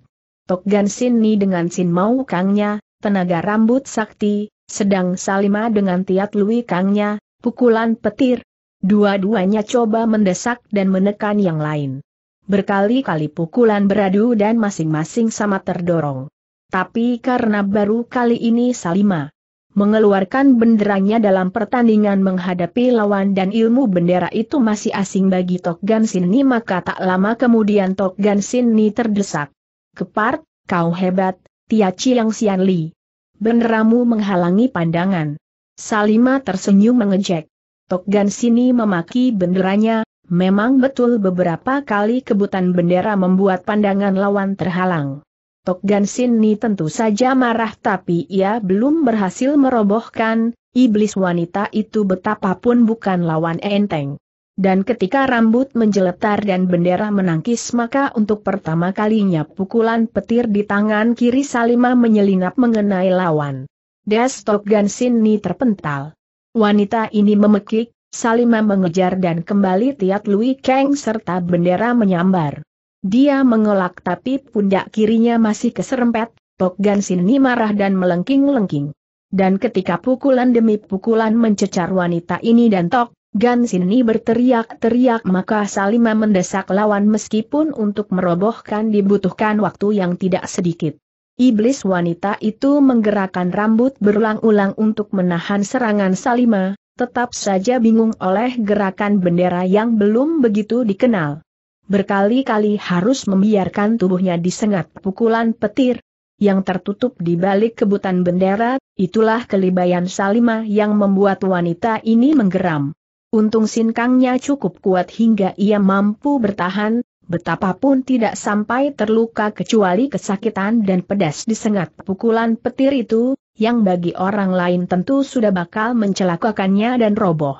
Tok Gan Sin Ni dengan Sin Mau Kangnya, tenaga rambut sakti, sedang Salima dengan Tiat Lui Kangnya, pukulan petir. Dua-duanya coba mendesak dan menekan yang lain. Berkali-kali pukulan beradu dan masing-masing sama terdorong. Tapi karena baru kali ini Salima mengeluarkan benderanya dalam pertandingan menghadapi lawan dan ilmu bendera itu masih asing bagi Tok Gan Sin Ni, maka tak lama kemudian Tok Gan Sin Ni terdesak. "Kepart, kau hebat, Tia Chiang Sian Li. Benderamu menghalangi pandangan." Salima tersenyum mengejek. Tok Gan Sin Ni memaki benderanya, memang betul beberapa kali kebutan bendera membuat pandangan lawan terhalang. Tok Gan Sin Ni tentu saja marah, tapi ia belum berhasil merobohkan iblis wanita itu betapapun bukan lawan enteng. Dan ketika rambut menjeletar dan bendera menangkis, maka untuk pertama kalinya pukulan petir di tangan kiri Salima menyelinap mengenai lawan. Das Tok Gan Sin Ni terpental. Wanita ini memekik, Salima mengejar dan kembali Tiat Lui Kang serta bendera menyambar. Dia mengelak tapi pundak kirinya masih keserempet. Tok Gan Sin Ni marah dan melengking-lengking. Dan ketika pukulan demi pukulan mencecar wanita ini dan Tok Gan Sin Ni berteriak-teriak, maka Salima mendesak lawan meskipun untuk merobohkan dibutuhkan waktu yang tidak sedikit. Iblis wanita itu menggerakkan rambut berulang-ulang untuk menahan serangan Salima, tetap saja bingung oleh gerakan bendera yang belum begitu dikenal. Berkali-kali harus membiarkan tubuhnya disengat pukulan petir. Yang tertutup di balik kebutan bendera, itulah kelibayan Salima yang membuat wanita ini menggeram. Untung sinkangnya cukup kuat hingga ia mampu bertahan, betapapun tidak sampai terluka kecuali kesakitan dan pedas disengat pukulan petir itu, yang bagi orang lain tentu sudah bakal mencelakakannya dan roboh.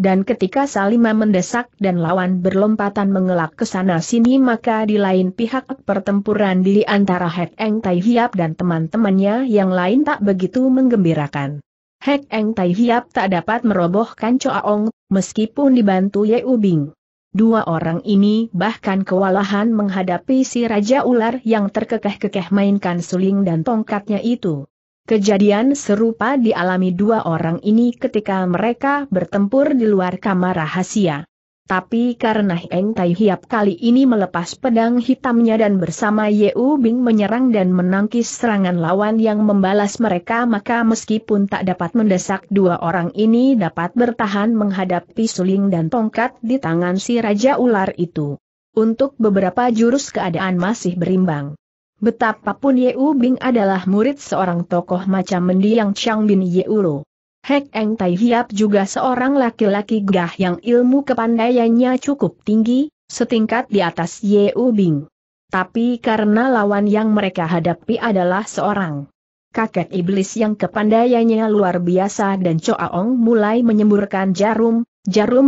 Dan ketika Salima mendesak dan lawan berlompatan mengelak ke sana sini, maka di lain pihak pertempuran di antara Hek Eng Tai Hiap dan teman-temannya yang lain tak begitu menggembirakan. Hek Eng Tai Hiap tak dapat merobohkan Coa Ong, meskipun dibantu Ye U Bing. Dua orang ini bahkan kewalahan menghadapi si Raja Ular yang terkekeh-kekeh mainkan suling dan tongkatnya itu. Kejadian serupa dialami dua orang ini ketika mereka bertempur di luar kamar rahasia. Tapi karena Eng Tai Hiap kali ini melepas pedang hitamnya dan bersama Ye U Bing menyerang dan menangkis serangan lawan yang membalas mereka, maka meskipun tak dapat mendesak, dua orang ini dapat bertahan menghadapi suling dan tongkat di tangan si Raja Ular itu. Untuk beberapa jurus keadaan masih berimbang. Betapapun Ye U Bing adalah murid seorang tokoh macam mendiang Chang Bin Ye Uro. Hek Eng Tai Hiap juga seorang laki-laki gagah yang ilmu kepandaiannya cukup tinggi, setingkat di atas Ye U Bing. tapi karena lawan yang mereka hadapi adalah seorang kakek iblis yang kepandaiannya luar biasa dan Coa Ong mulai menyemburkan jarum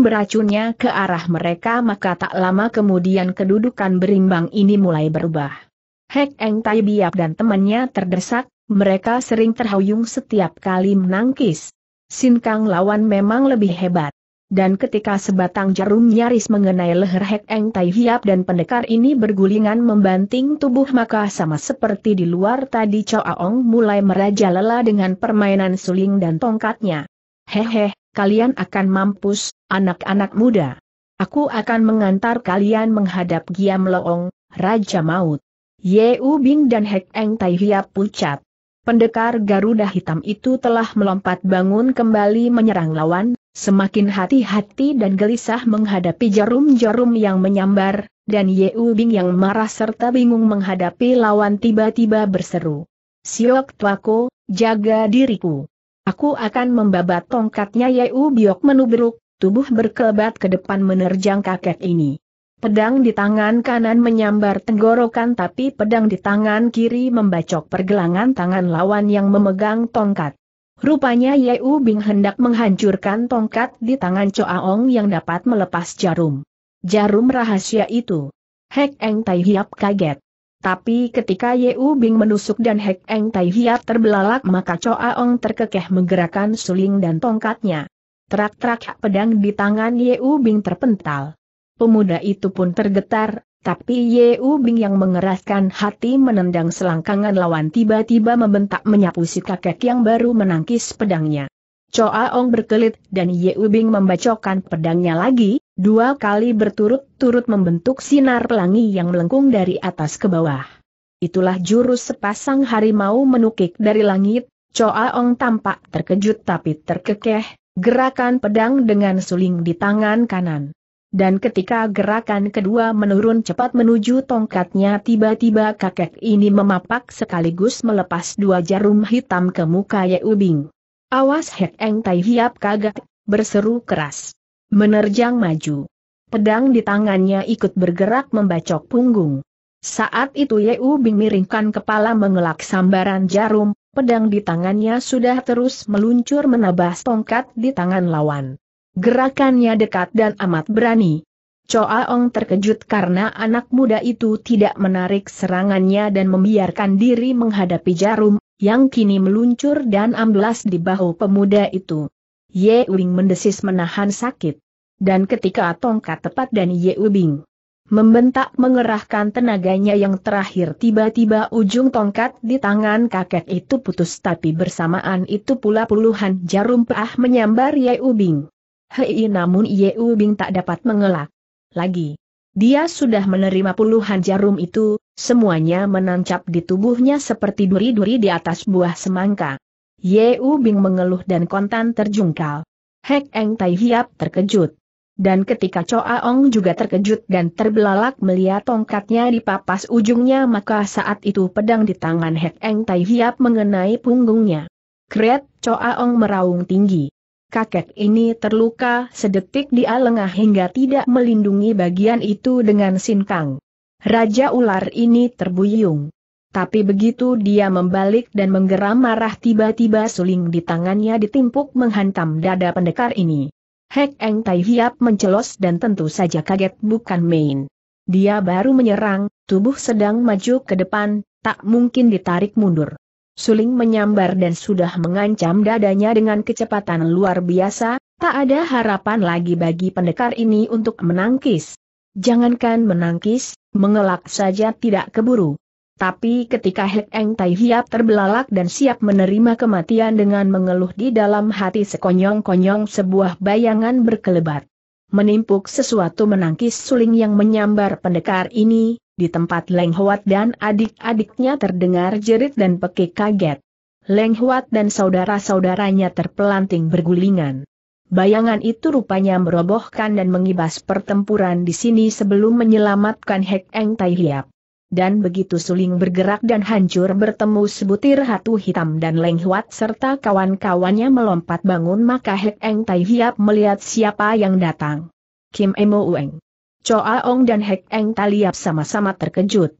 beracunnya ke arah mereka, maka tak lama kemudian kedudukan berimbang ini mulai berubah. Hek Eng Tai Hiap dan temannya terdesak, mereka sering terhuyung setiap kali menangkis. Sinkang lawan memang lebih hebat. Dan ketika sebatang jarum nyaris mengenai leher Hek Eng Tai Hiap dan pendekar ini bergulingan membanting tubuh, maka sama seperti di luar tadi Coa Ong mulai merajalela dengan permainan suling dan tongkatnya. Hehe, kalian akan mampus, anak-anak muda. Aku akan mengantar kalian menghadap Giam Loong, Raja Maut. Ye U Bing dan Hek Eng Tai Hiap pucat. Pendekar Garuda Hitam itu telah melompat bangun kembali menyerang lawan, semakin hati-hati dan gelisah menghadapi jarum-jarum yang menyambar, dan Ye U Bing yang marah serta bingung menghadapi lawan tiba-tiba berseru, "Siok tuaku, jaga diriku. Aku akan membabat tongkatnya." Ye U Biok menubruk, tubuh berkelebat ke depan menerjang kakek ini. Pedang di tangan kanan menyambar tenggorokan, tapi pedang di tangan kiri membacok pergelangan tangan lawan yang memegang tongkat. Rupanya Ye U Bing hendak menghancurkan tongkat di tangan Coa Ong yang dapat melepas jarum rahasia itu. Hek Eng Tai Hiap kaget. Tapi ketika Ye U Bing menusuk dan Hek Eng Tai Hiap terbelalak, maka Coa Ong terkekeh menggerakkan suling dan tongkatnya. Trak-trak, pedang di tangan Ye U Bing terpental. Pemuda itu pun tergetar, tapi Ye U Bing yang mengeraskan hati menendang selangkangan lawan tiba-tiba membentak menyapu si kakek yang baru menangkis pedangnya. Coa Ong berkelit dan Ye U Bing membacokkan pedangnya lagi, dua kali berturut-turut membentuk sinar pelangi yang melengkung dari atas ke bawah. Itulah jurus sepasang harimau menukik dari langit. Coa Ong tampak terkejut tapi terkekeh, gerakan pedang dengan suling di tangan kanan. Dan ketika gerakan kedua menurun cepat menuju tongkatnya, tiba-tiba kakek ini memapak sekaligus melepas dua jarum hitam ke muka Ye U Bing. "Awas!" Hek Eng Tai Hiap kaget, berseru keras. Menerjang maju. Pedang di tangannya ikut bergerak membacok punggung. Saat itu Ye U Bing miringkan kepala mengelak sambaran jarum, pedang di tangannya sudah terus meluncur menabas tongkat di tangan lawan. Gerakannya dekat dan amat berani. Coa Ong terkejut karena anak muda itu tidak menarik serangannya dan membiarkan diri menghadapi jarum, yang kini meluncur dan amblas di bahu pemuda itu. Ye U Bing mendesis menahan sakit. Dan ketika tongkat tepat dan Ye U Bing membentak mengerahkan tenaganya yang terakhir, tiba-tiba ujung tongkat di tangan kakek itu putus, tapi bersamaan itu pula puluhan jarum peah menyambar Ye U Bing. Hei, namun Ye U Bing tak dapat mengelak lagi. Dia sudah menerima puluhan jarum itu, semuanya menancap di tubuhnya seperti duri-duri di atas buah semangka. Ye U Bing mengeluh dan kontan terjungkal. Hek Eng Tai Hiap terkejut. Dan ketika Coa Ong juga terkejut dan terbelalak melihat tongkatnya dipapas ujungnya, maka saat itu pedang di tangan Hek Eng Tai Hiap mengenai punggungnya. Kret, Coa Ong meraung tinggi. Kakek ini terluka, sedetik dia lengah hingga tidak melindungi bagian itu dengan sinkang. Raja ular ini terbuyung. Tapi begitu dia membalik dan menggeram marah, tiba-tiba suling di tangannya ditimpuk menghantam dada pendekar ini. Hek Eng Tai Hiap mencelos dan tentu saja kaget bukan main. Dia baru menyerang, tubuh sedang maju ke depan, tak mungkin ditarik mundur. Suling menyambar dan sudah mengancam dadanya dengan kecepatan luar biasa, tak ada harapan lagi bagi pendekar ini untuk menangkis. Jangankan menangkis, mengelak saja tidak keburu. Tapi ketika Hek Eng Tai Hiap terbelalak dan siap menerima kematian dengan mengeluh di dalam hati, sekonyong-konyong sebuah bayangan berkelebat. Menimpuk sesuatu menangkis suling yang menyambar pendekar ini. Di tempat Leng Huat dan adik-adiknya terdengar jerit dan pekik kaget. Leng Huat dan saudara-saudaranya terpelanting bergulingan. Bayangan itu rupanya merobohkan dan mengibas pertempuran di sini sebelum menyelamatkan Hek Eng Tai Hiap. Dan begitu suling bergerak dan hancur bertemu sebutir hatu hitam dan Leng Huat serta kawan-kawannya melompat bangun, maka Hek Eng Tai Hiap melihat siapa yang datang. Kim Emo Ueng. Coa Ong dan Hek Eng Tai Hiap sama-sama terkejut.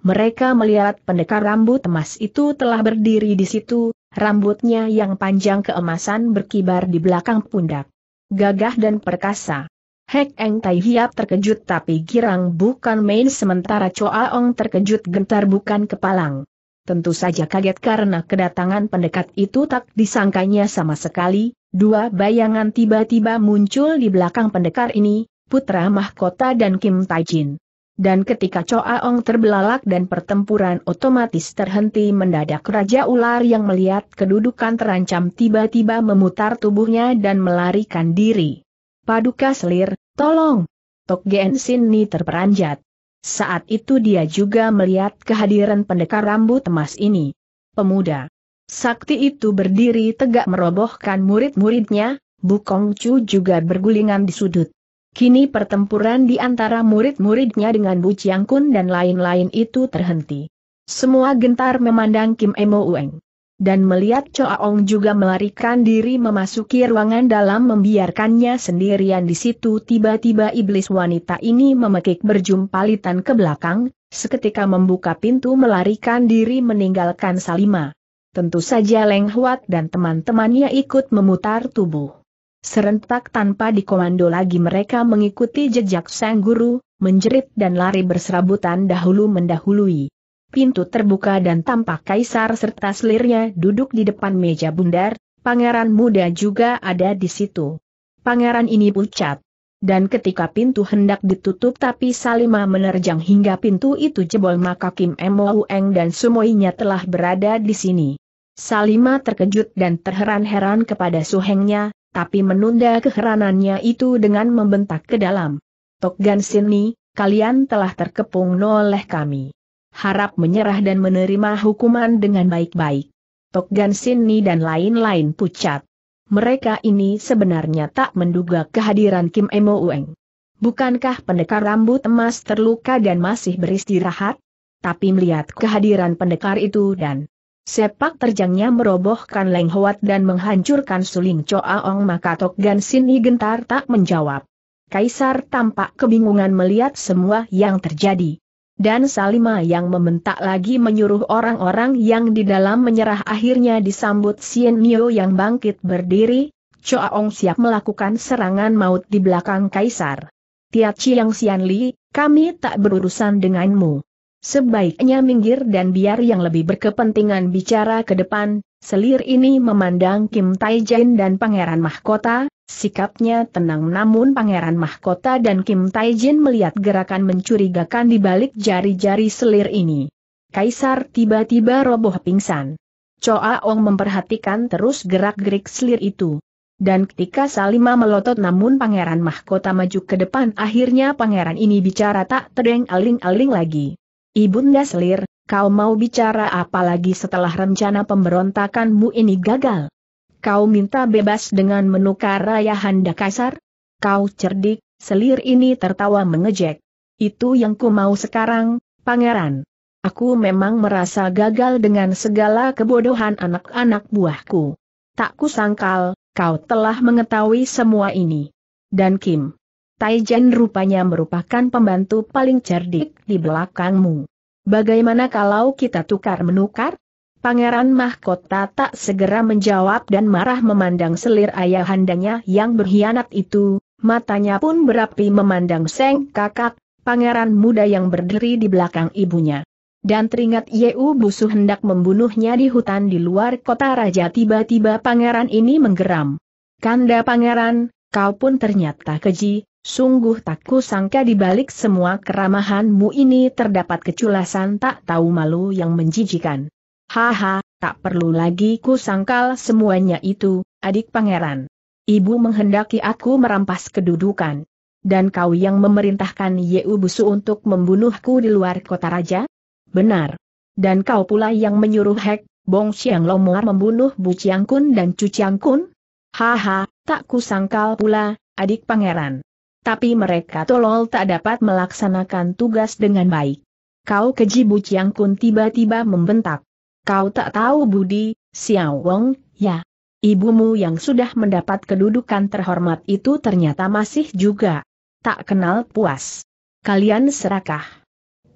Mereka melihat pendekar rambut emas itu telah berdiri di situ, rambutnya yang panjang keemasan berkibar di belakang pundak. Gagah dan perkasa. Hek Eng Tai Hiap terkejut tapi girang bukan main, sementara Coa Ong terkejut gentar bukan kepalang. Tentu saja kaget karena kedatangan pendekat itu tak disangkanya sama sekali. Dua bayangan tiba-tiba muncul di belakang pendekar ini, Putra Mahkota dan Kim Taijin. Dan ketika Coa Ong terbelalak dan pertempuran otomatis terhenti mendadak, Raja Ular yang melihat kedudukan terancam tiba-tiba memutar tubuhnya dan melarikan diri. Paduka Selir, tolong! Tok Gan Sin Ni terperanjat. Saat itu dia juga melihat kehadiran pendekar rambut emas ini. Pemuda sakti itu berdiri tegak merobohkan murid-muridnya, Bu Kong Chu juga bergulingan di sudut. Kini pertempuran di antara murid-muridnya dengan Bu Ciang Kun dan lain-lain itu terhenti. Semua gentar memandang Kim Emo Ueng. Dan melihat Coa Ong juga melarikan diri memasuki ruangan dalam, membiarkannya sendirian di situ. Tiba-tiba iblis wanita ini memekik berjumpalitan ke belakang, seketika membuka pintu melarikan diri meninggalkan Salima. Tentu saja Leng Huat dan teman-temannya ikut memutar tubuh. Serentak tanpa dikomando lagi mereka mengikuti jejak sang guru, menjerit dan lari berserabutan dahulu mendahului. Pintu terbuka dan tampak kaisar serta selirnya duduk di depan meja bundar, pangeran muda juga ada di situ. Pangeran ini pucat. Dan ketika pintu hendak ditutup tapi Salima menerjang hingga pintu itu jebol, maka Kim Emo Ueng dan semuanya telah berada di sini. Salima terkejut dan terheran-heran kepada suhengnya, tapi menunda keheranannya itu dengan membentak ke dalam. Tok Gan Sin Ni, kalian telah terkepung oleh kami. Harap menyerah dan menerima hukuman dengan baik-baik. Tok Gan Sin Ni dan lain-lain pucat. Mereka ini sebenarnya tak menduga kehadiran Kim Emo Ueng. Bukankah pendekar rambut emas terluka dan masih beristirahat? Tapi melihat kehadiran pendekar itu dan sepak terjangnya merobohkan Leng Huat dan menghancurkan suling Coa Ong, maka Tok Gan Sin Ni gentar tak menjawab. Kaisar tampak kebingungan melihat semua yang terjadi. Dan Salima yang membentak lagi menyuruh orang-orang yang di dalam menyerah, akhirnya disambut Sien Nio yang bangkit berdiri. Coa Ong siap melakukan serangan maut di belakang kaisar. Tia Chiang Sian Li, kami tak berurusan denganmu. Sebaiknya minggir dan biar yang lebih berkepentingan bicara ke depan. Selir ini memandang Kim Taijin dan Pangeran Mahkota, sikapnya tenang, namun Pangeran Mahkota dan Kim Taijin melihat gerakan mencurigakan di balik jari-jari selir ini. Kaisar tiba-tiba roboh pingsan. Coa Ong memperhatikan terus gerak-gerik selir itu. Dan ketika Salima melotot namun Pangeran Mahkota maju ke depan, akhirnya pangeran ini bicara tak tereng aling-aling lagi. Ibunda Selir, kau mau bicara apa lagi setelah rencana pemberontakanmu ini gagal? Kau minta bebas dengan menukar ayahanda kaisar? Kau cerdik, selir ini tertawa mengejek. Itu yang ku mau sekarang, pangeran. Aku memang merasa gagal dengan segala kebodohan anak-anak buahku. Tak kusangkal, kau telah mengetahui semua ini. Dan Kim Taijin rupanya merupakan pembantu paling cerdik di belakangmu. Bagaimana kalau kita tukar-menukar? Pangeran Mahkota tak segera menjawab dan marah memandang selir ayahandanya yang berkhianat itu, matanya pun berapi memandang Seng Kakak, pangeran muda yang berdiri di belakang ibunya. Dan teringat Ye U Busu hendak membunuhnya di hutan di luar kota raja, tiba-tiba pangeran ini menggeram. Kanda pangeran, kau pun ternyata keji. Sungguh tak kusangka di balik semua keramahanmu ini terdapat keculasan tak tahu malu yang menjijikan. Haha, tak perlu lagi kusangkal semuanya itu, adik pangeran. Ibu menghendaki aku merampas kedudukan. Dan kau yang memerintahkan Ye U Busu untuk membunuhku di luar kota raja? Benar. Dan kau pula yang menyuruh Hek, Bong Siang Lomuar membunuh Bu Ciang Kun dan Cu Ciang Kun? Haha, tak kusangkal pula, adik pangeran. Tapi mereka tolol tak dapat melaksanakan tugas dengan baik. Kau keji, Bu Ciang Kun tiba-tiba membentak. Kau tak tahu budi, Xiao Wang Ya. Ibumu yang sudah mendapat kedudukan terhormat itu ternyata masih juga tak kenal puas. Kalian serakah.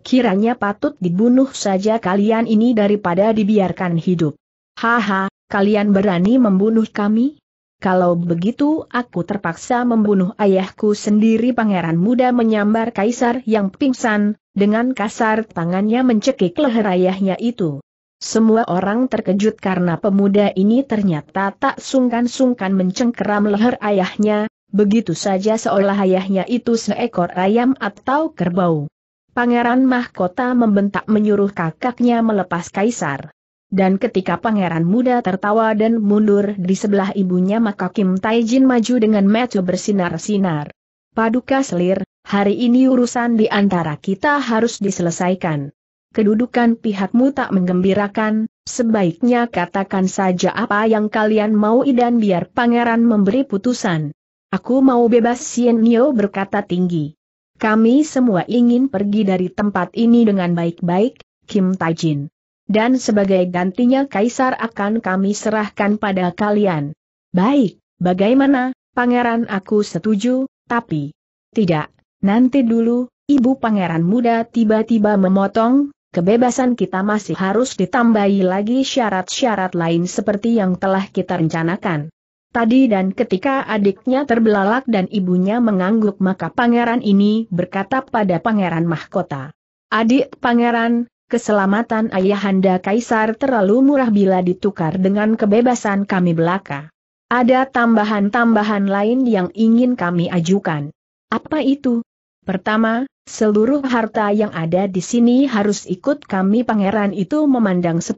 kiranya patut dibunuh saja kalian ini daripada dibiarkan hidup. Haha, kalian berani membunuh kami? Kalau begitu aku terpaksa membunuh ayahku sendiri. Pangeran Muda menyambar kaisar yang pingsan, dengan kasar tangannya mencekik leher ayahnya itu. Semua orang terkejut karena pemuda ini ternyata tak sungkan-sungkan mencengkeram leher ayahnya, begitu saja seolah ayahnya itu seekor ayam atau kerbau. Pangeran Mahkota membentak menyuruh kakaknya melepas kaisar. Dan ketika Pangeran Muda tertawa dan mundur di sebelah ibunya, maka Kim Taijin maju dengan mata bersinar-sinar. Paduka selir, hari ini urusan di antara kita harus diselesaikan. Kedudukan pihakmu tak menggembirakan, sebaiknya katakan saja apa yang kalian mau dan biar pangeran memberi putusan. Aku mau bebas. Sien Nio berkata tinggi. Kami semua ingin pergi dari tempat ini dengan baik-baik, Kim Taijin. Dan sebagai gantinya kaisar akan kami serahkan pada kalian. Baik, bagaimana, pangeran? Aku setuju, tapi... Tidak, nanti dulu, ibu. Pangeran Muda tiba-tiba memotong. Kebebasan kita masih harus ditambahi lagi syarat-syarat lain seperti yang telah kita rencanakan tadi. Dan ketika adiknya terbelalak dan ibunya mengangguk, maka pangeran ini berkata pada Pangeran Mahkota, "Adik pangeran, keselamatan ayahanda kaisar terlalu murah bila ditukar dengan kebebasan kami belaka. Ada tambahan-tambahan lain yang ingin kami ajukan." "Apa itu?" "Pertama, seluruh harta yang ada di sini harus ikut kami." Pangeran itu memandang 10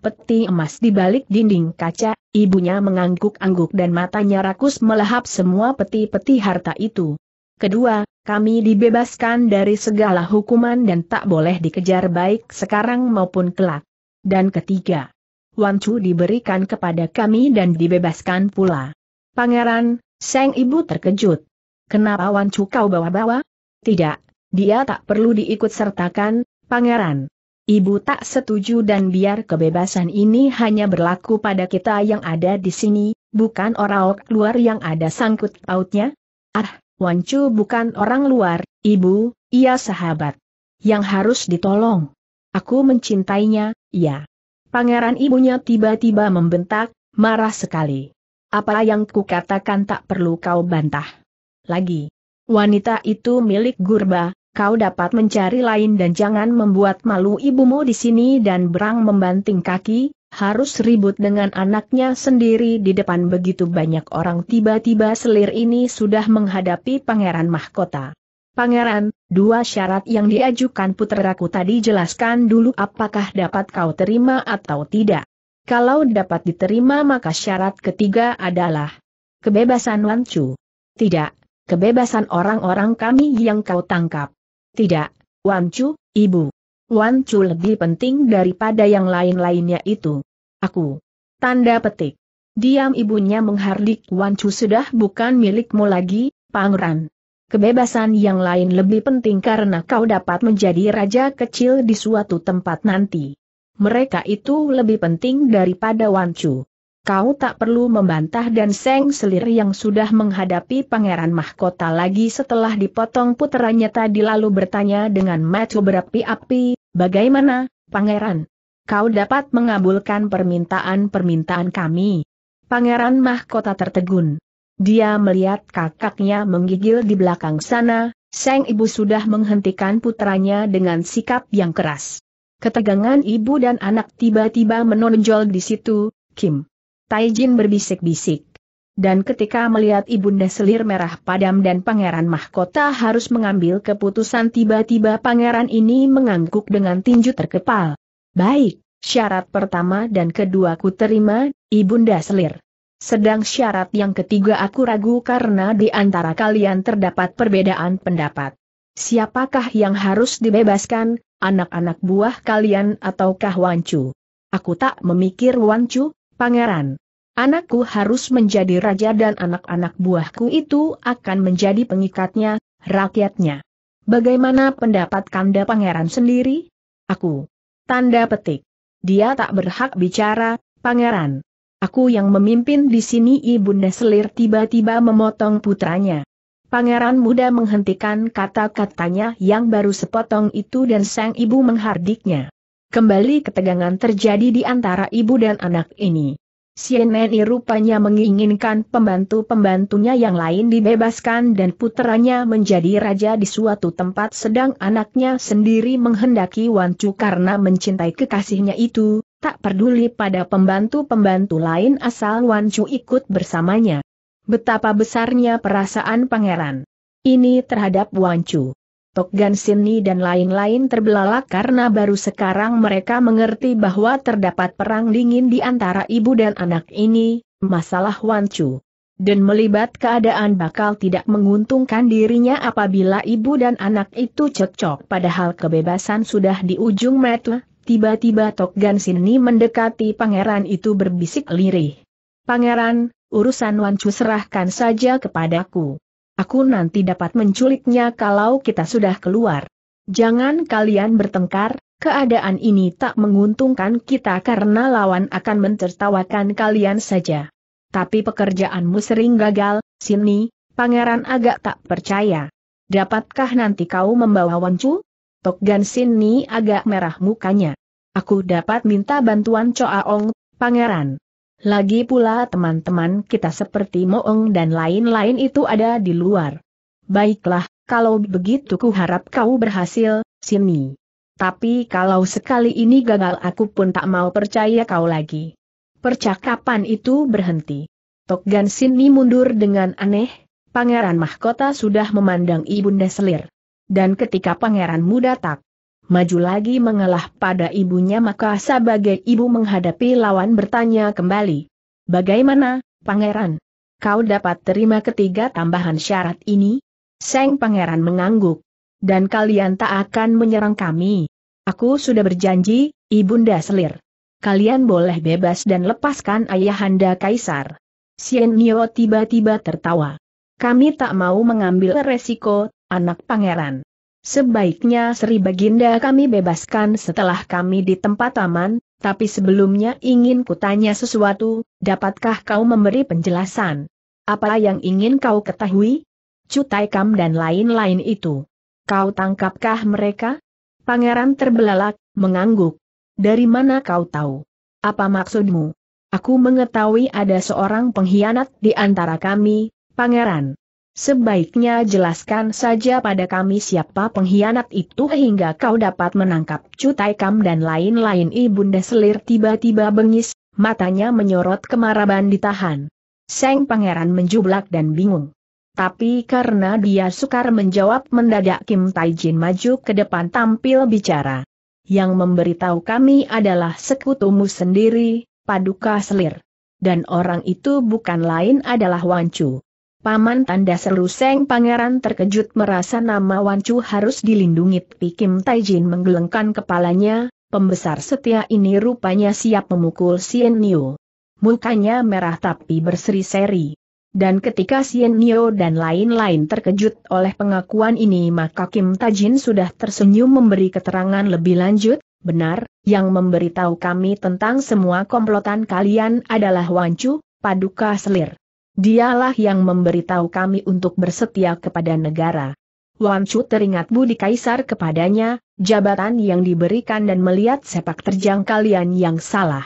peti emas di balik dinding kaca, ibunya mengangguk-angguk dan matanya rakus melahap semua peti-peti harta itu. Kedua, kami dibebaskan dari segala hukuman dan tak boleh dikejar baik sekarang maupun kelak. Dan ketiga, Wancu diberikan kepada kami dan dibebaskan pula. "Pangeran," sang ibu terkejut. "Kenapa Wancu kau bawa-bawa?" "Tidak, dia tak perlu diikutsertakan, pangeran. Ibu tak setuju dan biar kebebasan ini hanya berlaku pada kita yang ada di sini, bukan orang luar yang ada sangkut pautnya." "Ah, Wancu bukan orang luar, ibu, ia sahabat yang harus ditolong. Aku mencintainya, ya." Pangeran ibunya tiba-tiba membentak, marah sekali. "Apa yang kukatakan tak perlu kau bantah lagi. Wanita itu milik Gurba. Kau dapat mencari lain dan jangan membuat malu ibumu di sini." Dan berang membanting kaki, harus ribut dengan anaknya sendiri di depan begitu banyak orang. Tiba-tiba selir ini sudah menghadapi Pangeran Mahkota. "Pangeran, dua syarat yang diajukan puteraku tadi, jelaskan dulu apakah dapat kau terima atau tidak. Kalau dapat diterima, maka syarat ketiga adalah kebebasan Wancu." "Tidak, kebebasan orang-orang kami yang kau tangkap." "Tidak, Wancu, ibu. Wancu lebih penting daripada yang lain-lainnya itu." "Aku..." Tanda petik. "Diam!" Ibunya menghardik. "Wancu sudah bukan milikmu lagi, pangeran. Kebebasan yang lain lebih penting karena kau dapat menjadi raja kecil di suatu tempat nanti. Mereka itu lebih penting daripada Wancu. Kau tak perlu membantah." Dan seng selir yang sudah menghadapi Pangeran Mahkota lagi setelah dipotong puteranya tadi lalu bertanya dengan mata berapi-api, "Bagaimana, pangeran? Kau dapat mengabulkan permintaan-permintaan kami?" Pangeran Mahkota tertegun. Dia melihat kakaknya menggigil di belakang sana. Seng ibu sudah menghentikan puteranya dengan sikap yang keras. Ketegangan ibu dan anak tiba-tiba menonjol di situ. "Kim Taijin," berbisik-bisik. Dan ketika melihat ibunda selir merah padam dan Pangeran Mahkota harus mengambil keputusan, tiba-tiba pangeran ini mengangguk dengan tinju terkepal. "Baik, syarat pertama dan kedua ku terima, ibunda selir. Sedang syarat yang ketiga aku ragu karena di antara kalian terdapat perbedaan pendapat. Siapakah yang harus dibebaskan, anak-anak buah kalian ataukah Wancu?" "Aku tak memikir Wancu, pangeran. Anakku harus menjadi raja dan anak-anak buahku itu akan menjadi pengikatnya, rakyatnya." "Bagaimana pendapat kanda pangeran sendiri?" "Aku..." Tanda petik. "Dia tak berhak bicara, pangeran. Aku yang memimpin di sini." Ibunda selir tiba-tiba memotong putranya. Pangeran Muda menghentikan kata-katanya yang baru sepotong itu dan sang ibu menghardiknya. Kembali ketegangan terjadi di antara ibu dan anak ini. Sien Nio rupanya menginginkan pembantu-pembantunya yang lain dibebaskan dan puteranya menjadi raja di suatu tempat, sedang anaknya sendiri menghendaki Wancu karena mencintai kekasihnya itu, tak peduli pada pembantu-pembantu lain asal Wancu ikut bersamanya. Betapa besarnya perasaan pangeran ini terhadap Wancu, Tok Gan Sin Ni dan lain-lain terbelalak karena baru sekarang mereka mengerti bahwa terdapat perang dingin di antara ibu dan anak ini, masalah Wancu. Dan melibat keadaan bakal tidak menguntungkan dirinya apabila ibu dan anak itu cekcok padahal kebebasan sudah di ujung mata. Tiba-tiba Tok Gan Sin Ni mendekati pangeran itu berbisik lirih. "Pangeran, urusan Wancu serahkan saja kepadaku. Aku nanti dapat menculiknya kalau kita sudah keluar. Jangan kalian bertengkar, keadaan ini tak menguntungkan kita karena lawan akan mentertawakan kalian saja. Tapi pekerjaanmu sering gagal, Sin Ni." Pangeran agak tak percaya. "Dapatkah nanti kau membawa Wancu?" Tok Gan Sin Ni agak merah mukanya. "Aku dapat minta bantuan Coa Ong, Pangeran. Lagi pula teman-teman kita seperti Moong dan lain-lain itu ada di luar." "Baiklah, kalau begitu ku harap kau berhasil, Sin Ni. Tapi kalau sekali ini gagal aku pun tak mau percaya kau lagi." Percakapan itu berhenti. Tok Gan Sin Ni mundur dengan aneh, Pangeran Mahkota sudah memandang ibunda selir. Dan ketika Pangeran Muda tak maju lagi mengalah pada ibunya, maka sebagai ibu menghadapi lawan bertanya kembali, "Bagaimana, Pangeran? Kau dapat terima ketiga tambahan syarat ini?" Sang Pangeran mengangguk. "Dan kalian tak akan menyerang kami. Aku sudah berjanji, Ibunda Selir. Kalian boleh bebas dan lepaskan Ayahanda Kaisar." Sien Nio tiba-tiba tertawa. "Kami tak mau mengambil resiko, anak Pangeran. Sebaiknya Sri Baginda kami bebaskan setelah kami di tempat aman, tapi sebelumnya ingin kutanya sesuatu, dapatkah kau memberi penjelasan?" "Apa yang ingin kau ketahui?" "Cu Taikam dan lain-lain itu. Kau tangkapkah mereka?" Pangeran terbelalak, mengangguk. "Dari mana kau tahu? Apa maksudmu?" "Aku mengetahui ada seorang pengkhianat di antara kami, Pangeran. Sebaiknya jelaskan saja pada kami siapa pengkhianat itu hingga kau dapat menangkap Cu Taikam dan lain-lain." Ibunda Selir tiba-tiba bengis, matanya menyorot kemaraban ditahan. Sang Pangeran menjublak dan bingung. Tapi karena dia sukar menjawab, mendadak Kim Taijin maju ke depan tampil bicara. "Yang memberitahu kami adalah sekutumu sendiri, Paduka Selir. Dan orang itu bukan lain adalah Wancu." "Paman?" tanda seru Sang Pangeran terkejut, merasa nama Wancu harus dilindungi. Kim Taijin menggelengkan kepalanya, pembesar setia ini rupanya siap memukul Sien Nio. Mukanya merah tapi berseri-seri. Dan ketika Sien Nio dan lain-lain terkejut oleh pengakuan ini, maka Kim Taijin sudah tersenyum memberi keterangan lebih lanjut. "Benar, yang memberitahu kami tentang semua komplotan kalian adalah Wancu, Paduka Selir. Dialah yang memberitahu kami untuk bersetia kepada negara." Wancu teringat budi kaisar kepadanya, jabatan yang diberikan, dan melihat sepak terjang kalian yang salah.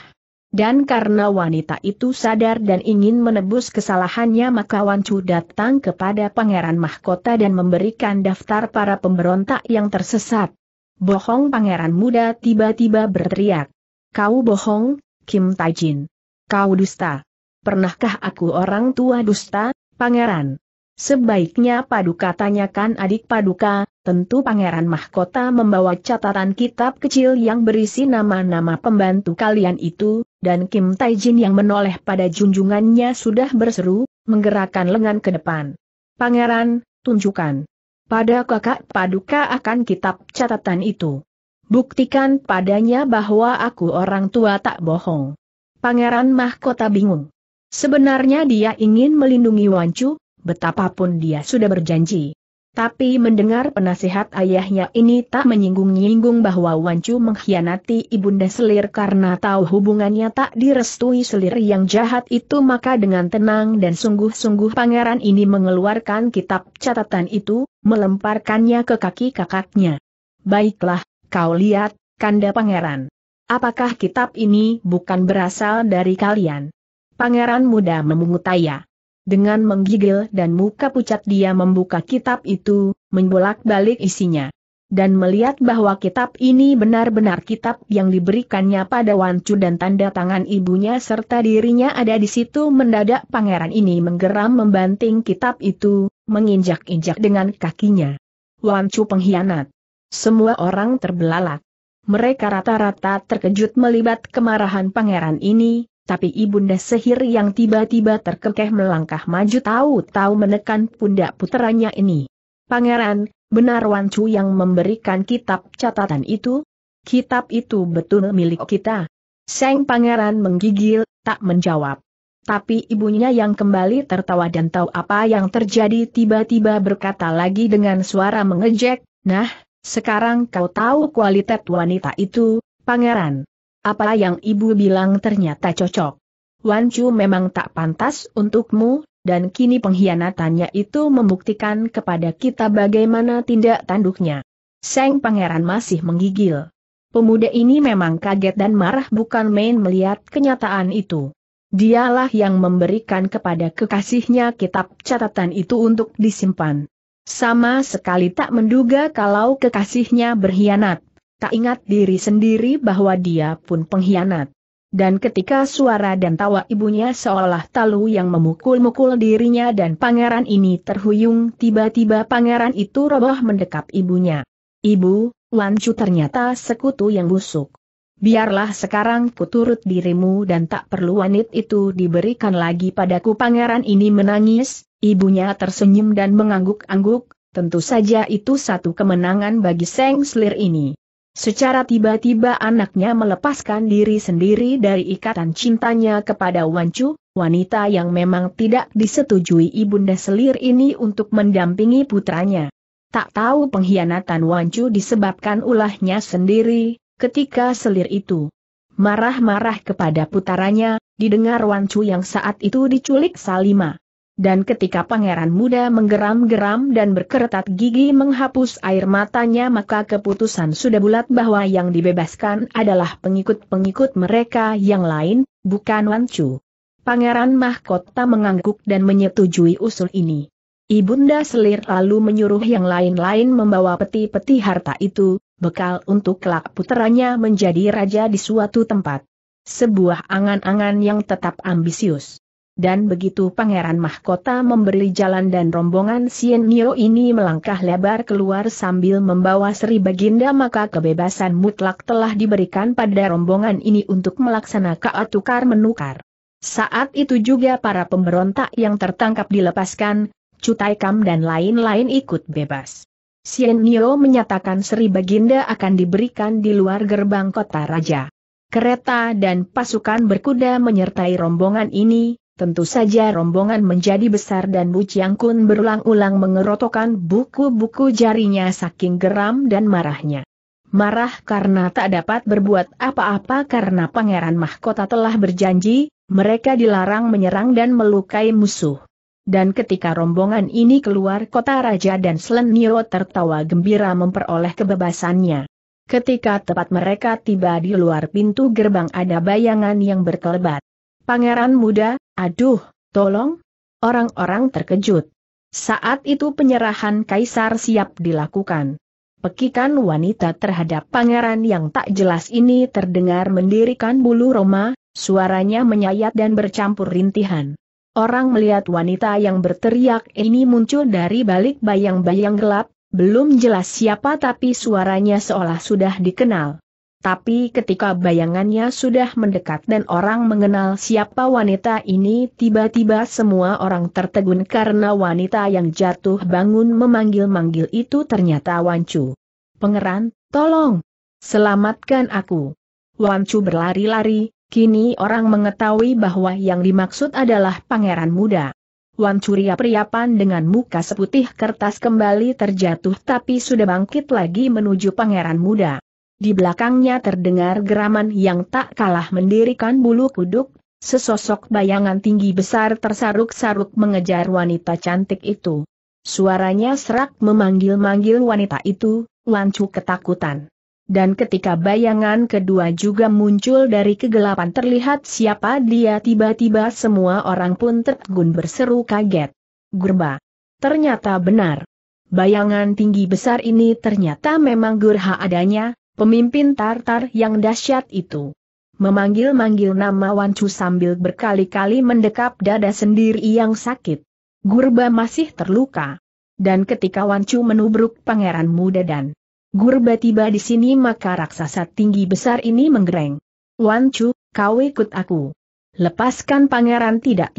Dan karena wanita itu sadar dan ingin menebus kesalahannya, maka Wancu datang kepada Pangeran Mahkota dan memberikan daftar para pemberontak yang tersesat. "Bohong!" Pangeran Muda tiba-tiba berteriak. "Kau bohong, Kim Taijin. Kau dusta. Pernahkah aku orang tua dusta, Pangeran? Sebaiknya Paduka tanyakan adik Paduka." Tentu Pangeran Mahkota membawa catatan kitab kecil yang berisi nama-nama pembantu kalian itu, dan Kim Taijin yang menoleh pada junjungannya sudah berseru, menggerakkan lengan ke depan. "Pangeran, tunjukkan pada kakak Paduka akan kitab catatan itu. Buktikan padanya bahwa aku orang tua tak bohong." Pangeran Mahkota bingung. Sebenarnya dia ingin melindungi Wancu, betapapun dia sudah berjanji. Tapi mendengar penasihat ayahnya ini tak menyinggung-nyinggung bahwa Wancu mengkhianati ibunda selir karena tahu hubungannya tak direstui selir yang jahat itu, maka dengan tenang dan sungguh-sungguh pangeran ini mengeluarkan kitab catatan itu, melemparkannya ke kaki kakaknya. "Baiklah, kau lihat, kanda pangeran. Apakah kitab ini bukan berasal dari kalian?" Pangeran muda memungut ayah. Dengan menggigil dan muka pucat dia membuka kitab itu, membolak-balik isinya. Dan melihat bahwa kitab ini benar-benar kitab yang diberikannya pada Wancu dan tanda tangan ibunya serta dirinya ada di situ, mendadak pangeran ini menggeram membanting kitab itu, menginjak-injak dengan kakinya. "Wancu pengkhianat!" Semua orang terbelalak. Mereka rata-rata terkejut melibat kemarahan pangeran ini. Tapi ibunda sihir yang tiba-tiba terkekeh melangkah maju tahu-tahu menekan pundak puteranya ini. "Pangeran, benar Wancu yang memberikan kitab catatan itu? Kitab itu betul milik kita." Sang pangeran menggigil, tak menjawab. Tapi ibunya yang kembali tertawa dan tahu apa yang terjadi tiba-tiba berkata lagi dengan suara mengejek, "Nah, sekarang kau tahu kualitas wanita itu, pangeran. Apa yang ibu bilang ternyata cocok. Wancu memang tak pantas untukmu, dan kini pengkhianatannya itu membuktikan kepada kita bagaimana tindak tanduknya." Sang pangeran masih menggigil. Pemuda ini memang kaget dan marah bukan main melihat kenyataan itu. Dialah yang memberikan kepada kekasihnya kitab catatan itu untuk disimpan. Sama sekali tak menduga kalau kekasihnya berkhianat. Tak ingat diri sendiri bahwa dia pun pengkhianat. Dan ketika suara dan tawa ibunya seolah talu yang memukul-mukul dirinya dan pangeran ini terhuyung, tiba-tiba pangeran itu roboh mendekap ibunya. "Ibu, Wancu ternyata sekutu yang busuk. Biarlah sekarang kuturut dirimu dan tak perlu wanita itu diberikan lagi padaku." Pangeran ini menangis, ibunya tersenyum dan mengangguk-angguk, tentu saja itu satu kemenangan bagi sang selir ini. Secara tiba-tiba anaknya melepaskan diri sendiri dari ikatan cintanya kepada Wancu, wanita yang memang tidak disetujui ibunda selir ini untuk mendampingi putranya. Tak tahu pengkhianatan Wancu disebabkan ulahnya sendiri, ketika selir itu marah-marah kepada putaranya, didengar Wancu yang saat itu diculik Salima. Dan ketika pangeran muda menggeram-geram dan berkeretat gigi menghapus air matanya, maka keputusan sudah bulat bahwa yang dibebaskan adalah pengikut-pengikut mereka yang lain, bukan Wancu. Pangeran Mahkota mengangguk dan menyetujui usul ini. Ibunda selir lalu menyuruh yang lain-lain membawa peti-peti harta itu, bekal untuk kelak puteranya menjadi raja di suatu tempat. Sebuah angan-angan yang tetap ambisius. Dan begitu Pangeran Mahkota memberi jalan dan rombongan Sien Nio ini melangkah lebar keluar sambil membawa Sri Baginda, maka kebebasan mutlak telah diberikan pada rombongan ini untuk melaksanakan tukar menukar. Saat itu juga para pemberontak yang tertangkap dilepaskan, Cu Taikam dan lain-lain ikut bebas. Sien Nio menyatakan Sri Baginda akan diberikan di luar gerbang kota raja. Kereta dan pasukan berkuda menyertai rombongan ini. Tentu saja rombongan menjadi besar dan Bu Ciang Kun berulang-ulang mengerotokan buku-buku jarinya saking geram dan marahnya. Marah karena tak dapat berbuat apa-apa karena Pangeran Mahkota telah berjanji, mereka dilarang menyerang dan melukai musuh. Dan ketika rombongan ini keluar kota raja dan Sien Nio tertawa gembira memperoleh kebebasannya. Ketika tepat mereka tiba di luar pintu gerbang ada bayangan yang berkelebat. "Pangeran muda, aduh, tolong!" Orang-orang terkejut. Saat itu penyerahan kaisar siap dilakukan. Pekikan wanita terhadap pangeran yang tak jelas ini terdengar mendirikan bulu roma, suaranya menyayat dan bercampur rintihan. Orang melihat wanita yang berteriak ini muncul dari balik bayang-bayang gelap, belum jelas siapa tapi suaranya seolah sudah dikenal. Tapi ketika bayangannya sudah mendekat dan orang mengenal siapa wanita ini, tiba-tiba semua orang tertegun karena wanita yang jatuh bangun memanggil-manggil itu ternyata Wancu. "Pangeran, tolong! Selamatkan aku!" Wancu berlari-lari, kini orang mengetahui bahwa yang dimaksud adalah pangeran muda. Wancu riap-riapan dengan muka seputih kertas kembali terjatuh tapi sudah bangkit lagi menuju Pangeran Muda. Di belakangnya terdengar geraman yang tak kalah mendirikan bulu kuduk, sesosok bayangan tinggi besar tersaruk-saruk mengejar wanita cantik itu. Suaranya serak memanggil-manggil wanita itu, Wancu ketakutan. Dan ketika bayangan kedua juga muncul dari kegelapan terlihat siapa dia tiba-tiba semua orang pun tertegun berseru kaget. Gurba. Ternyata benar. Bayangan tinggi besar ini ternyata memang Gurha adanya. Pemimpin Tartar yang dahsyat itu memanggil-manggil nama Wancu sambil berkali-kali mendekap dada sendiri yang sakit. Gurba masih terluka. Dan ketika Wancu menubruk Pangeran Muda dan Gurba tiba di sini maka raksasa tinggi besar ini menggereng. Wancu, kau ikut aku. Lepaskan pangeran tidak.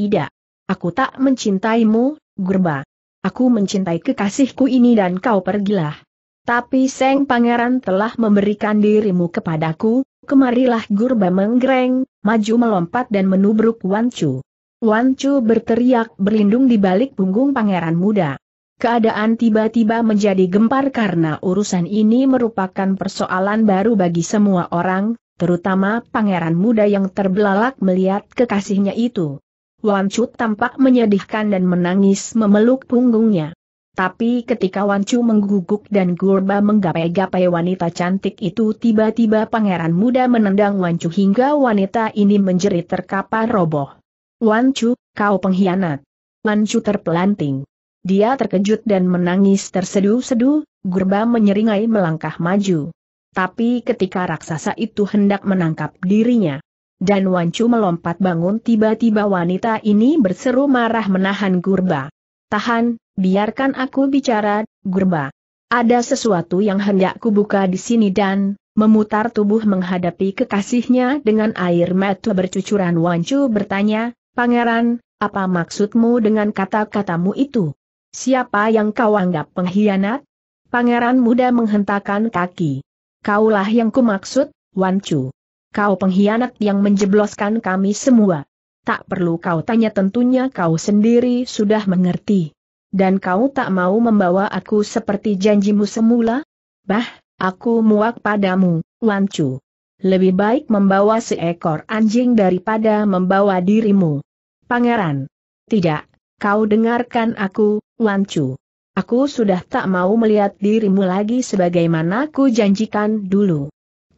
Aku tak mencintaimu, Gurba. Aku mencintai kekasihku ini dan kau pergilah. Tapi Seng Pangeran telah memberikan dirimu kepadaku, kemarilah Gurba menggereng, maju melompat dan menubruk Wancu. Wancu berteriak berlindung di balik punggung Pangeran Muda. Keadaan tiba-tiba menjadi gempar karena urusan ini merupakan persoalan baru bagi semua orang, terutama Pangeran Muda yang terbelalak melihat kekasihnya itu. Wancu tampak menyedihkan dan menangis memeluk punggungnya. Tapi ketika Wancu mengguguk dan Gurba menggapai-gapai wanita cantik itu tiba-tiba Pangeran Muda menendang Wancu hingga wanita ini menjerit terkapar roboh. Wancu, kau pengkhianat. Wancu terpelanting. Dia terkejut dan menangis terseduh-seduh, Gurba menyeringai melangkah maju. Tapi ketika raksasa itu hendak menangkap dirinya. Dan Wancu melompat bangun tiba-tiba wanita ini berseru marah menahan Gurba. Tahan. Biarkan aku bicara, Gurba. Ada sesuatu yang hendak kubuka di sini dan memutar tubuh menghadapi kekasihnya dengan air mata bercucuran Wancu bertanya, Pangeran, apa maksudmu dengan kata-katamu itu? Siapa yang kau anggap pengkhianat? Pangeran Muda menghentakkan kaki. Kaulah yang kumaksud, Wancu. Kau pengkhianat yang menjebloskan kami semua. Tak perlu kau tanya tentunya kau sendiri sudah mengerti. Dan kau tak mau membawa aku seperti janjimu semula? Bah, aku muak padamu, Wancu. Lebih baik membawa seekor anjing daripada membawa dirimu. Pangeran. Tidak, kau dengarkan aku, Wancu. Aku sudah tak mau melihat dirimu lagi sebagaimana ku janjikan dulu.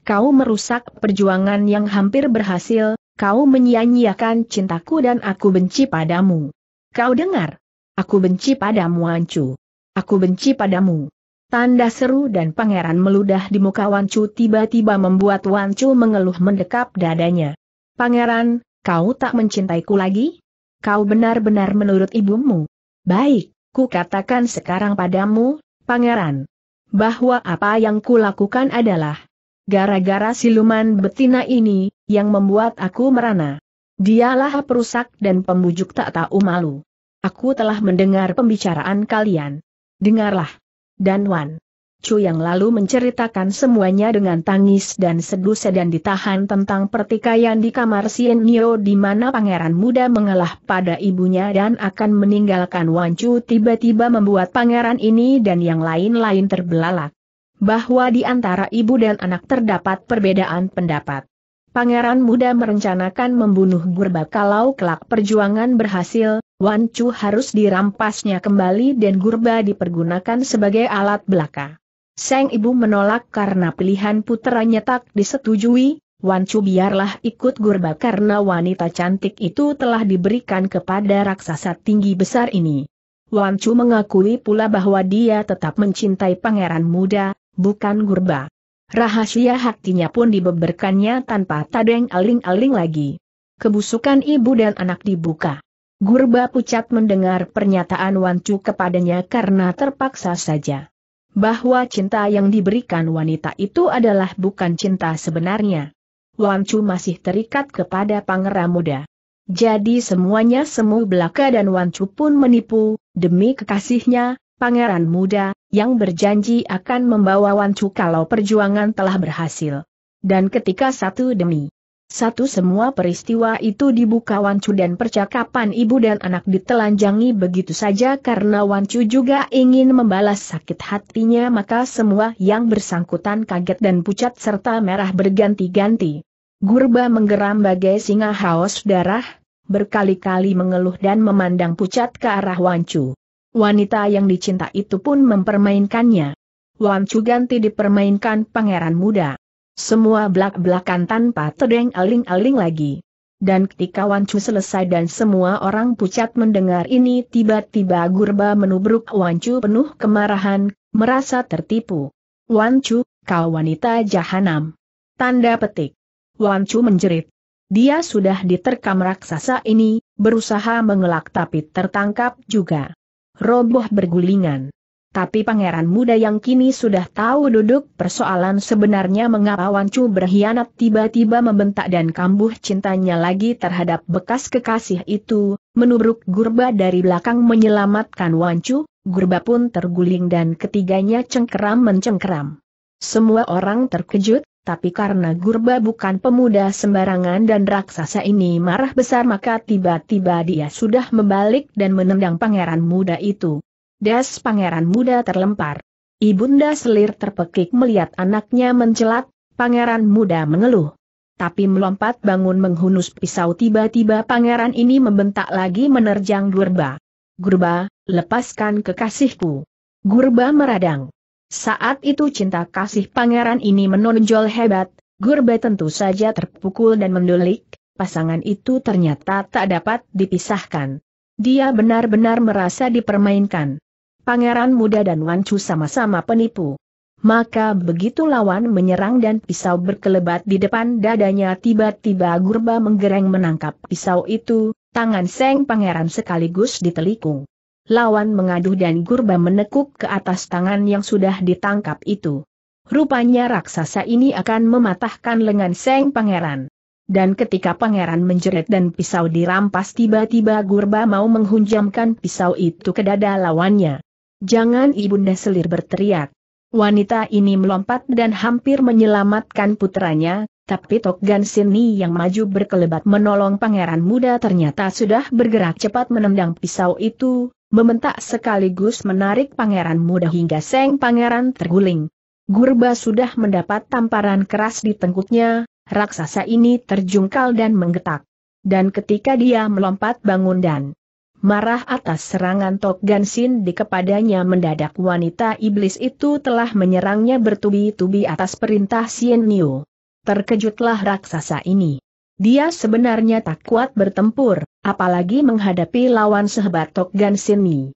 Kau merusak perjuangan yang hampir berhasil, kau menyia-nyiakan cintaku dan aku benci padamu. Kau dengar? Aku benci padamu Wancu. Aku benci padamu. Tanda seru dan pangeran meludah di muka Wancu tiba-tiba membuat Wancu mengeluh mendekap dadanya. Pangeran, kau tak mencintaiku lagi? Kau benar-benar menurut ibumu. Baik, ku katakan sekarang padamu, pangeran. Bahwa apa yang kulakukan adalah gara-gara siluman betina ini, yang membuat aku merana. Dialah perusak dan pembujuk tak tahu malu. Aku telah mendengar pembicaraan kalian. Dengarlah. Dan Wancu yang lalu menceritakan semuanya dengan tangis dan seduh dan ditahan tentang pertikaian di kamar Sien Nio di mana Pangeran Muda mengalah pada ibunya dan akan meninggalkan Wancu tiba-tiba membuat pangeran ini dan yang lain-lain terbelalak. Bahwa di antara ibu dan anak terdapat perbedaan pendapat. Pangeran Muda merencanakan membunuh Gurba kalau kelak perjuangan berhasil, Wancu harus dirampasnya kembali dan Gurba dipergunakan sebagai alat belaka. Sang ibu menolak karena pilihan puteranya tak disetujui, Wancu biarlah ikut Gurba karena wanita cantik itu telah diberikan kepada raksasa tinggi besar ini. Wancu mengakui pula bahwa dia tetap mencintai Pangeran Muda, bukan Gurba. Rahasia hatinya pun dibeberkannya tanpa tadeng aling-aling lagi. Kebusukan ibu dan anak dibuka. Gurba pucat mendengar pernyataan Wancu kepadanya karena terpaksa saja. Bahwa cinta yang diberikan wanita itu adalah bukan cinta sebenarnya. Wancu masih terikat kepada Pangeran Muda. Jadi semuanya semu belaka dan Wancu pun menipu, demi kekasihnya, Pangeran Muda, yang berjanji akan membawa Wancu kalau perjuangan telah berhasil. Dan ketika satu demi Satu semua peristiwa itu dibuka Wancu dan percakapan ibu dan anak ditelanjangi begitu saja karena Wancu juga ingin membalas sakit hatinya, maka semua yang bersangkutan kaget dan pucat serta merah berganti-ganti. Gurba menggeram bagai singa haus darah, berkali-kali mengeluh dan memandang pucat ke arah Wancu. Wanita yang dicinta itu pun mempermainkannya. Wancu ganti dipermainkan Pangeran Muda. Semua belak-belakan tanpa tedeng aling-aling lagi. Dan ketika Wancu selesai dan semua orang pucat mendengar ini, tiba-tiba Gurba menubruk Wancu penuh kemarahan, merasa tertipu. "Wancu, kau wanita jahanam!" Tanda petik. Wancu menjerit. Dia sudah diterkam raksasa ini, berusaha mengelak tapi tertangkap juga. Roboh bergulingan. Tapi Pangeran Muda yang kini sudah tahu duduk persoalan sebenarnya mengapa Wancu berkhianat tiba-tiba membentak dan kambuh cintanya lagi terhadap bekas kekasih itu, menubruk Gurba dari belakang menyelamatkan Wancu, Gurba pun terguling dan ketiganya cengkeram-mencengkeram. Semua orang terkejut, tapi karena Gurba bukan pemuda sembarangan dan raksasa ini marah besar maka tiba-tiba dia sudah membalik dan menendang Pangeran Muda itu. Das, Pangeran Muda terlempar. Ibunda selir terpekik melihat anaknya mencelat, Pangeran Muda mengeluh. Tapi melompat bangun menghunus pisau, tiba-tiba pangeran ini membentak lagi menerjang Gurba. "Gurba, lepaskan kekasihku!" Gurba meradang. Saat itu cinta kasih pangeran ini menonjol hebat, Gurba tentu saja terpukul dan mendelik, pasangan itu ternyata tak dapat dipisahkan. Dia benar-benar merasa dipermainkan. Pangeran Muda dan Wancu sama-sama penipu. Maka begitu lawan menyerang dan pisau berkelebat di depan dadanya, tiba-tiba Gurba menggereng menangkap pisau itu, tangan Seng Pangeran sekaligus ditelikung. Lawan mengaduh dan Gurba menekuk ke atas tangan yang sudah ditangkap itu. Rupanya raksasa ini akan mematahkan lengan Seng Pangeran. Dan ketika pangeran menjerit dan pisau dirampas, tiba-tiba Gurba mau menghunjamkan pisau itu ke dada lawannya. "Jangan!" ibunda selir berteriak. Wanita ini melompat dan hampir menyelamatkan putranya, tapi Tok Gan Sin Ni yang maju berkelebat menolong Pangeran Muda ternyata sudah bergerak cepat menendang pisau itu, membentak sekaligus menarik Pangeran Muda hingga Seng Pangeran terguling. Gurba sudah mendapat tamparan keras di tengkuknya. Raksasa ini terjungkal dan menggetak. Dan ketika dia melompat bangun dan marah atas serangan Tok Gan Sin Di kepadanya, mendadak wanita iblis itu telah menyerangnya bertubi-tubi atas perintah Sien Nio. Terkejutlah raksasa ini. Dia sebenarnya tak kuat bertempur, apalagi menghadapi lawan sehebat Tok Gan Sin Ni.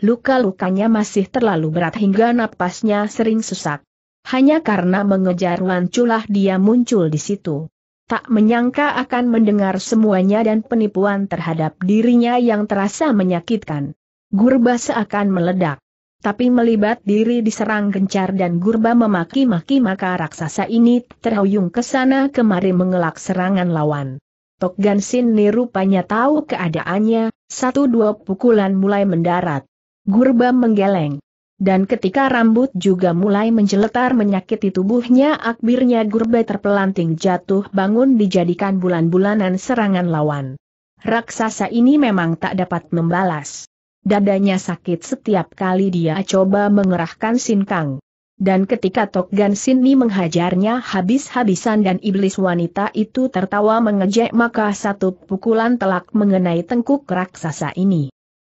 Luka-lukanya masih terlalu berat hingga napasnya sering sesak. Hanya karena mengejar Wanculah dia muncul di situ. Tak menyangka akan mendengar semuanya dan penipuan terhadap dirinya yang terasa menyakitkan. Gurba seakan meledak. Tapi melibat diri diserang gencar dan Gurba memaki-maki, maka raksasa ini terhuyung ke sana kemari mengelak serangan lawan. Tok Gan Sin Ni rupanya tahu keadaannya, satu dua pukulan mulai mendarat. Gurba menggeleng. Dan ketika rambut juga mulai menjeletar menyakiti tubuhnya, akhirnya Gurba terpelanting jatuh bangun dijadikan bulan-bulanan serangan lawan. Raksasa ini memang tak dapat membalas. Dadanya sakit setiap kali dia coba mengerahkan sinkang. Dan ketika Tok Gan Sin Ni menghajarnya habis-habisan dan iblis wanita itu tertawa mengejek, maka satu pukulan telak mengenai tengkuk raksasa ini.